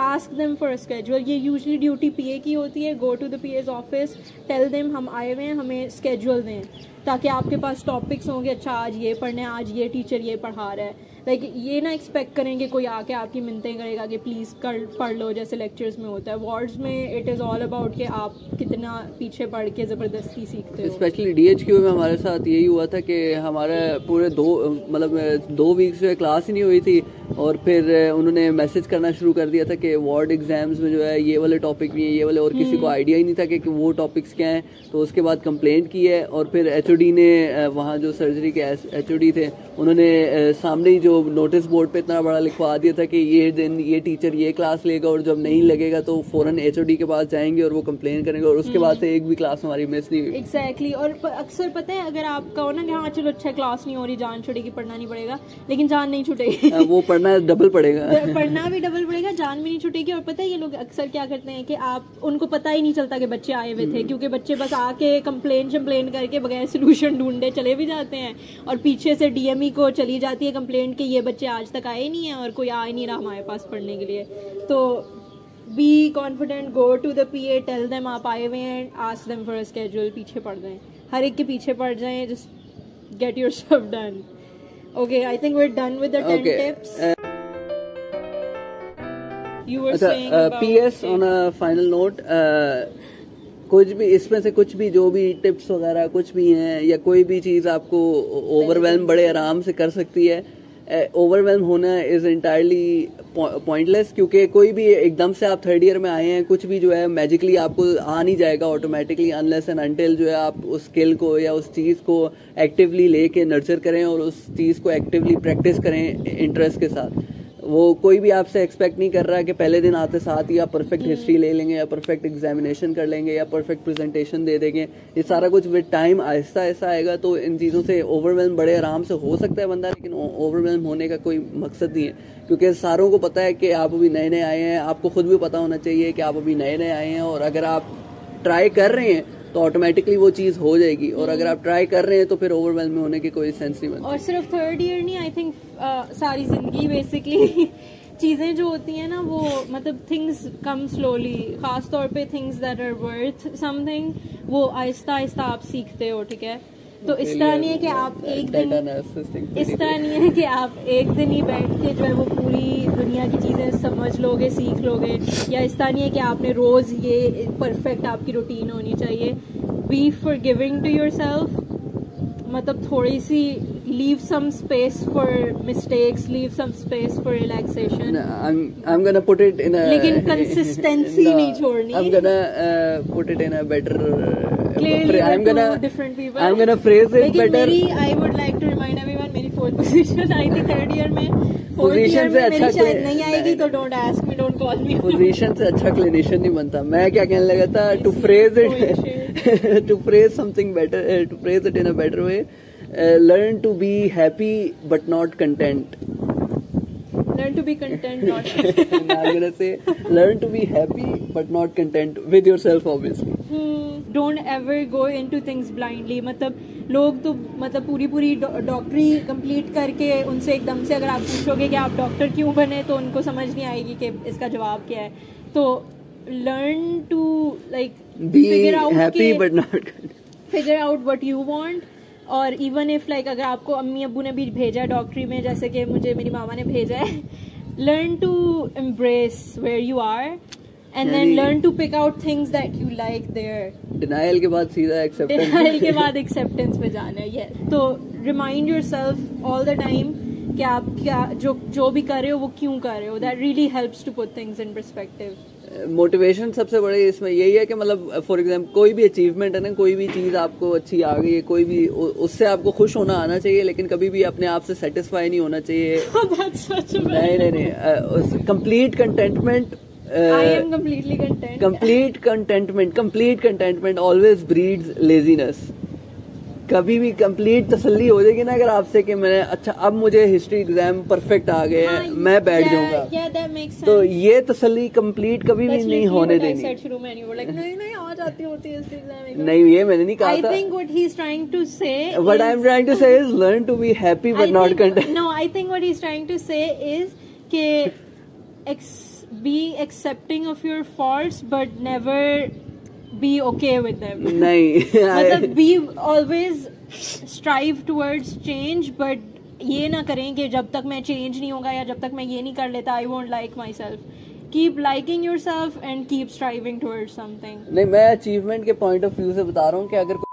Ask them for schedule. ये यूजली ड्यूटी पीए की होती है। Go to the PA's office, tell them हम आए हुए हैं, हमें स्केड्यूल दें, ताकि आपके पास टॉपिक्स होंगे। अच्छा आज ये पढ़ना है, आज ये टीचर ये पढ़ा रहा है। लाइक ये ना एक्सपेक्ट करेंगे कोई आके आपकी मिन्नतें करेगा कि प्लीज़ पढ़ लो, जैसे लेक्चर्स में होता है। वार्ड्स में इट इज़ ऑल अबाउट कि आप कितना पीछे पढ़ के ज़बरदस्ती सीखते हो। स्पेशली DHQ में हमारे साथ यही हुआ था कि हमारे पूरे दो वीक्स में क्लास ही नहीं हुई थी, और फिर उन्होंने मैसेज करना शुरू कर दिया था कि वार्ड एग्जाम्स में जो है ये वाले टॉपिक भी हैं, ये वाले, और किसी को आइडिया ही नहीं था कि वो टॉपिक्स क्या हैं। तो उसके बाद कंप्लेंट की है, और फिर HOD ने वहाँ जो सर्जरी के HOD थे उन्होंने सामने ही जो नोटिस बोर्ड पे इतना बड़ा लिखवा दिया था कि ये दिन ये टीचर ये क्लास लेगा, और जब नहीं लगेगा तो फ़ौरन HOD के पास जाएंगे और वो कंप्लेन करेंगे। और उसके बाद से एक भी क्लास हमारी मिस नहीं हुई। एग्जैक्टली। और अक्सर पता है अगर आप कहो ना कि हाँ चलो अच्छा क्लास नहीं हो रही, जान छुटेगी, पढ़ना नहीं पड़ेगा, लेकिन जान नहीं छुटेगी। वो पढ़ना भी डबल पड़ेगा, जान भी नहीं छुटेगी। और पता है ये लोग अक्सर क्या करते हैं कि आप उनको पता ही नहीं चलता कि बच्चे आए हुए थे, क्योंकि बच्चे बस आके कंप्लेन करके बगैर सोल्यूशन ढूंढे चले भी जाते हैं, और पीछे से DME को चली जाती है कंप्लेंट कि ये बच्चे आज तक आए नहीं हैं और कोई आ ही नहीं रहा हमारे पास पढ़ने के लिए। तो be confident, go to the PA, tell them आप आए हुए हैं, ask them for a schedule, पीछे पड़ जाएं, हर एक के पीछे पड़ जाएं। Just get your stuff done. Okay, I think we're done with the 10 tips. You were saying about PS on a final note. कुछ भी इसमें से कुछ भी जो भी टिप्स वगैरह कुछ भी हैं, या कोई भी चीज़ आपको ओवरवेलम बड़े आराम से कर सकती है। ओवरवेलम होना इज इंटायरली पॉइंटलेस, क्योंकि कोई भी एकदम से आप थर्ड ईयर में आए हैं, कुछ भी जो है मैजिकली आपको आ नहीं जाएगा ऑटोमेटिकली, अनलेस एंड अनटिल जो है आप उस स्किल को या उस चीज़ को एक्टिवली लेके नर्चर करें और उस चीज़ को एक्टिवली प्रैक्टिस करें इंटरेस्ट के साथ। वो कोई भी आपसे एक्सपेक्ट नहीं कर रहा है कि पहले दिन आते साथ ही आप परफेक्ट हिस्ट्री ले लेंगे या परफेक्ट एग्जामिनेशन कर लेंगे या परफेक्ट प्रेजेंटेशन दे देंगे। ये सारा कुछ विद टाइम आहिस्ता आहिस्ता आएगा। तो इन चीज़ों से ओवरवेलम बड़े आराम से हो सकता है बंदा, लेकिन ओवरवेलम होने का कोई मकसद नहीं है, क्योंकि सारों को पता है कि आप अभी नए नए आए हैं। आपको खुद भी पता होना चाहिए कि आप अभी नए नए आए हैं, और अगर आप ट्राई कर रहे हैं तो ऑटोमेटिकली वो चीज़ हो जाएगी, और अगर आप ट्राई कर रहे हैं तो फिर ओवरवेलम में होने की कोई सेंस नहीं बनती। और सिर्फ थर्ड ईयर नहीं, आई थिंक सारी जिंदगी बेसिकली चीज़ें जो होती हैं ना, वो मतलब थिंग्स कम स्लोली, खास तौर पे things that are worth something, वो आहिस्ता आहिस्ता आप सीखते हो, ठीक है। तो इस तरह नहीं है कि आप एक दिन ही बैठ के जो है वो पूरी दुनिया की चीज़ें समझ लोगे, सीख लोगे, या इस तरह नहीं है कि आपने रोज़ ये परफेक्ट आपकी रूटीन होनी चाहिए। बी फॉरगिविंग टू योरसेल्फ, मतलब थोड़ी सी leave some space for mistakes, leave some space for relaxation. No, I'm gonna put it in a. लेकिन consistency नहीं छोड़नी. I'm gonna put it in a better. Clearly, different people. I'm gonna phrase it better. लेकिन मेरी I would like to remind everyone मेरी fourth position आई थी third year में. Position से अच्छा शायद नहीं आएगी, तो don't ask me, don't call me. Position से अच्छा clinician नहीं बनता. मैं क्या कहने लगा था? To phrase something better, to phrase it in a better way. Learn to be happy but not content. Learn to be content, not content. I'm gonna say learn to be happy but not content with yourself, obviously. Don't ever go into things blindly. मतलब लोग तो मतलब पूरी डॉक्टरी complete करके उनसे एकदम से अगर आप पूछोगे कि आप डॉक्टर क्यों बने, तो उनको समझ नहीं आएगी कि इसका जवाब क्या है। तो learn to like be happy but not content. Figure out what you want. और इवन इफ लाइक अगर आपको अम्मी अब्बू ने भी भेजा है डॉक्टरी में, जैसे कि मुझे मेरी मामा ने भेजा है, learn to embrace where you are and then learn to pick out things that you like there. Denial के बाद सीधा एक्सेप्टेंस, डिनायल के बाद एक्सेप्टेंस पे जाना है। तो remind yourself all the time कि आप क्या जो भी कर रहे हो वो क्यों कर रहे हो, that really helps to put things in perspective. Motivation सबसे बड़ी इसमें यही है कि मतलब फॉर एग्जांपल कोई भी अचीवमेंट है ना, कोई भी चीज़ आपको अच्छी आ गई है, कोई भी उससे आपको खुश होना आना चाहिए, लेकिन कभी भी अपने आप से सेटिस्फाई नहीं होना चाहिए। नहीं, complete contentment, I am completely content. Complete contentment always breeds laziness. कभी भी कंप्लीट तसल्ली हो जाएगी ना अगर आपसे कि मैंने अच्छा अब मुझे हिस्ट्री एग्जाम परफेक्ट आ गए हैं, मैं बैठ जाऊंगा, तो ये तसल्ली कंप्लीट कभी भी नहीं होने देनी। नहीं, ये मैंने नहीं कहा था। What I am trying to say is learn to be happy but not content. No, I think what he is trying to say is कि be accepting of your faults but never be okay with them. नहीं, मतलब be always strive towards change but ये ना करें कि जब तक मैं change नहीं होगा या जब तक मैं ये नहीं कर लेता I won't like myself. Keep liking yourself and keep striving towards something. नहीं, मैं achievement के point of view से बता रहा हूँ कि अगर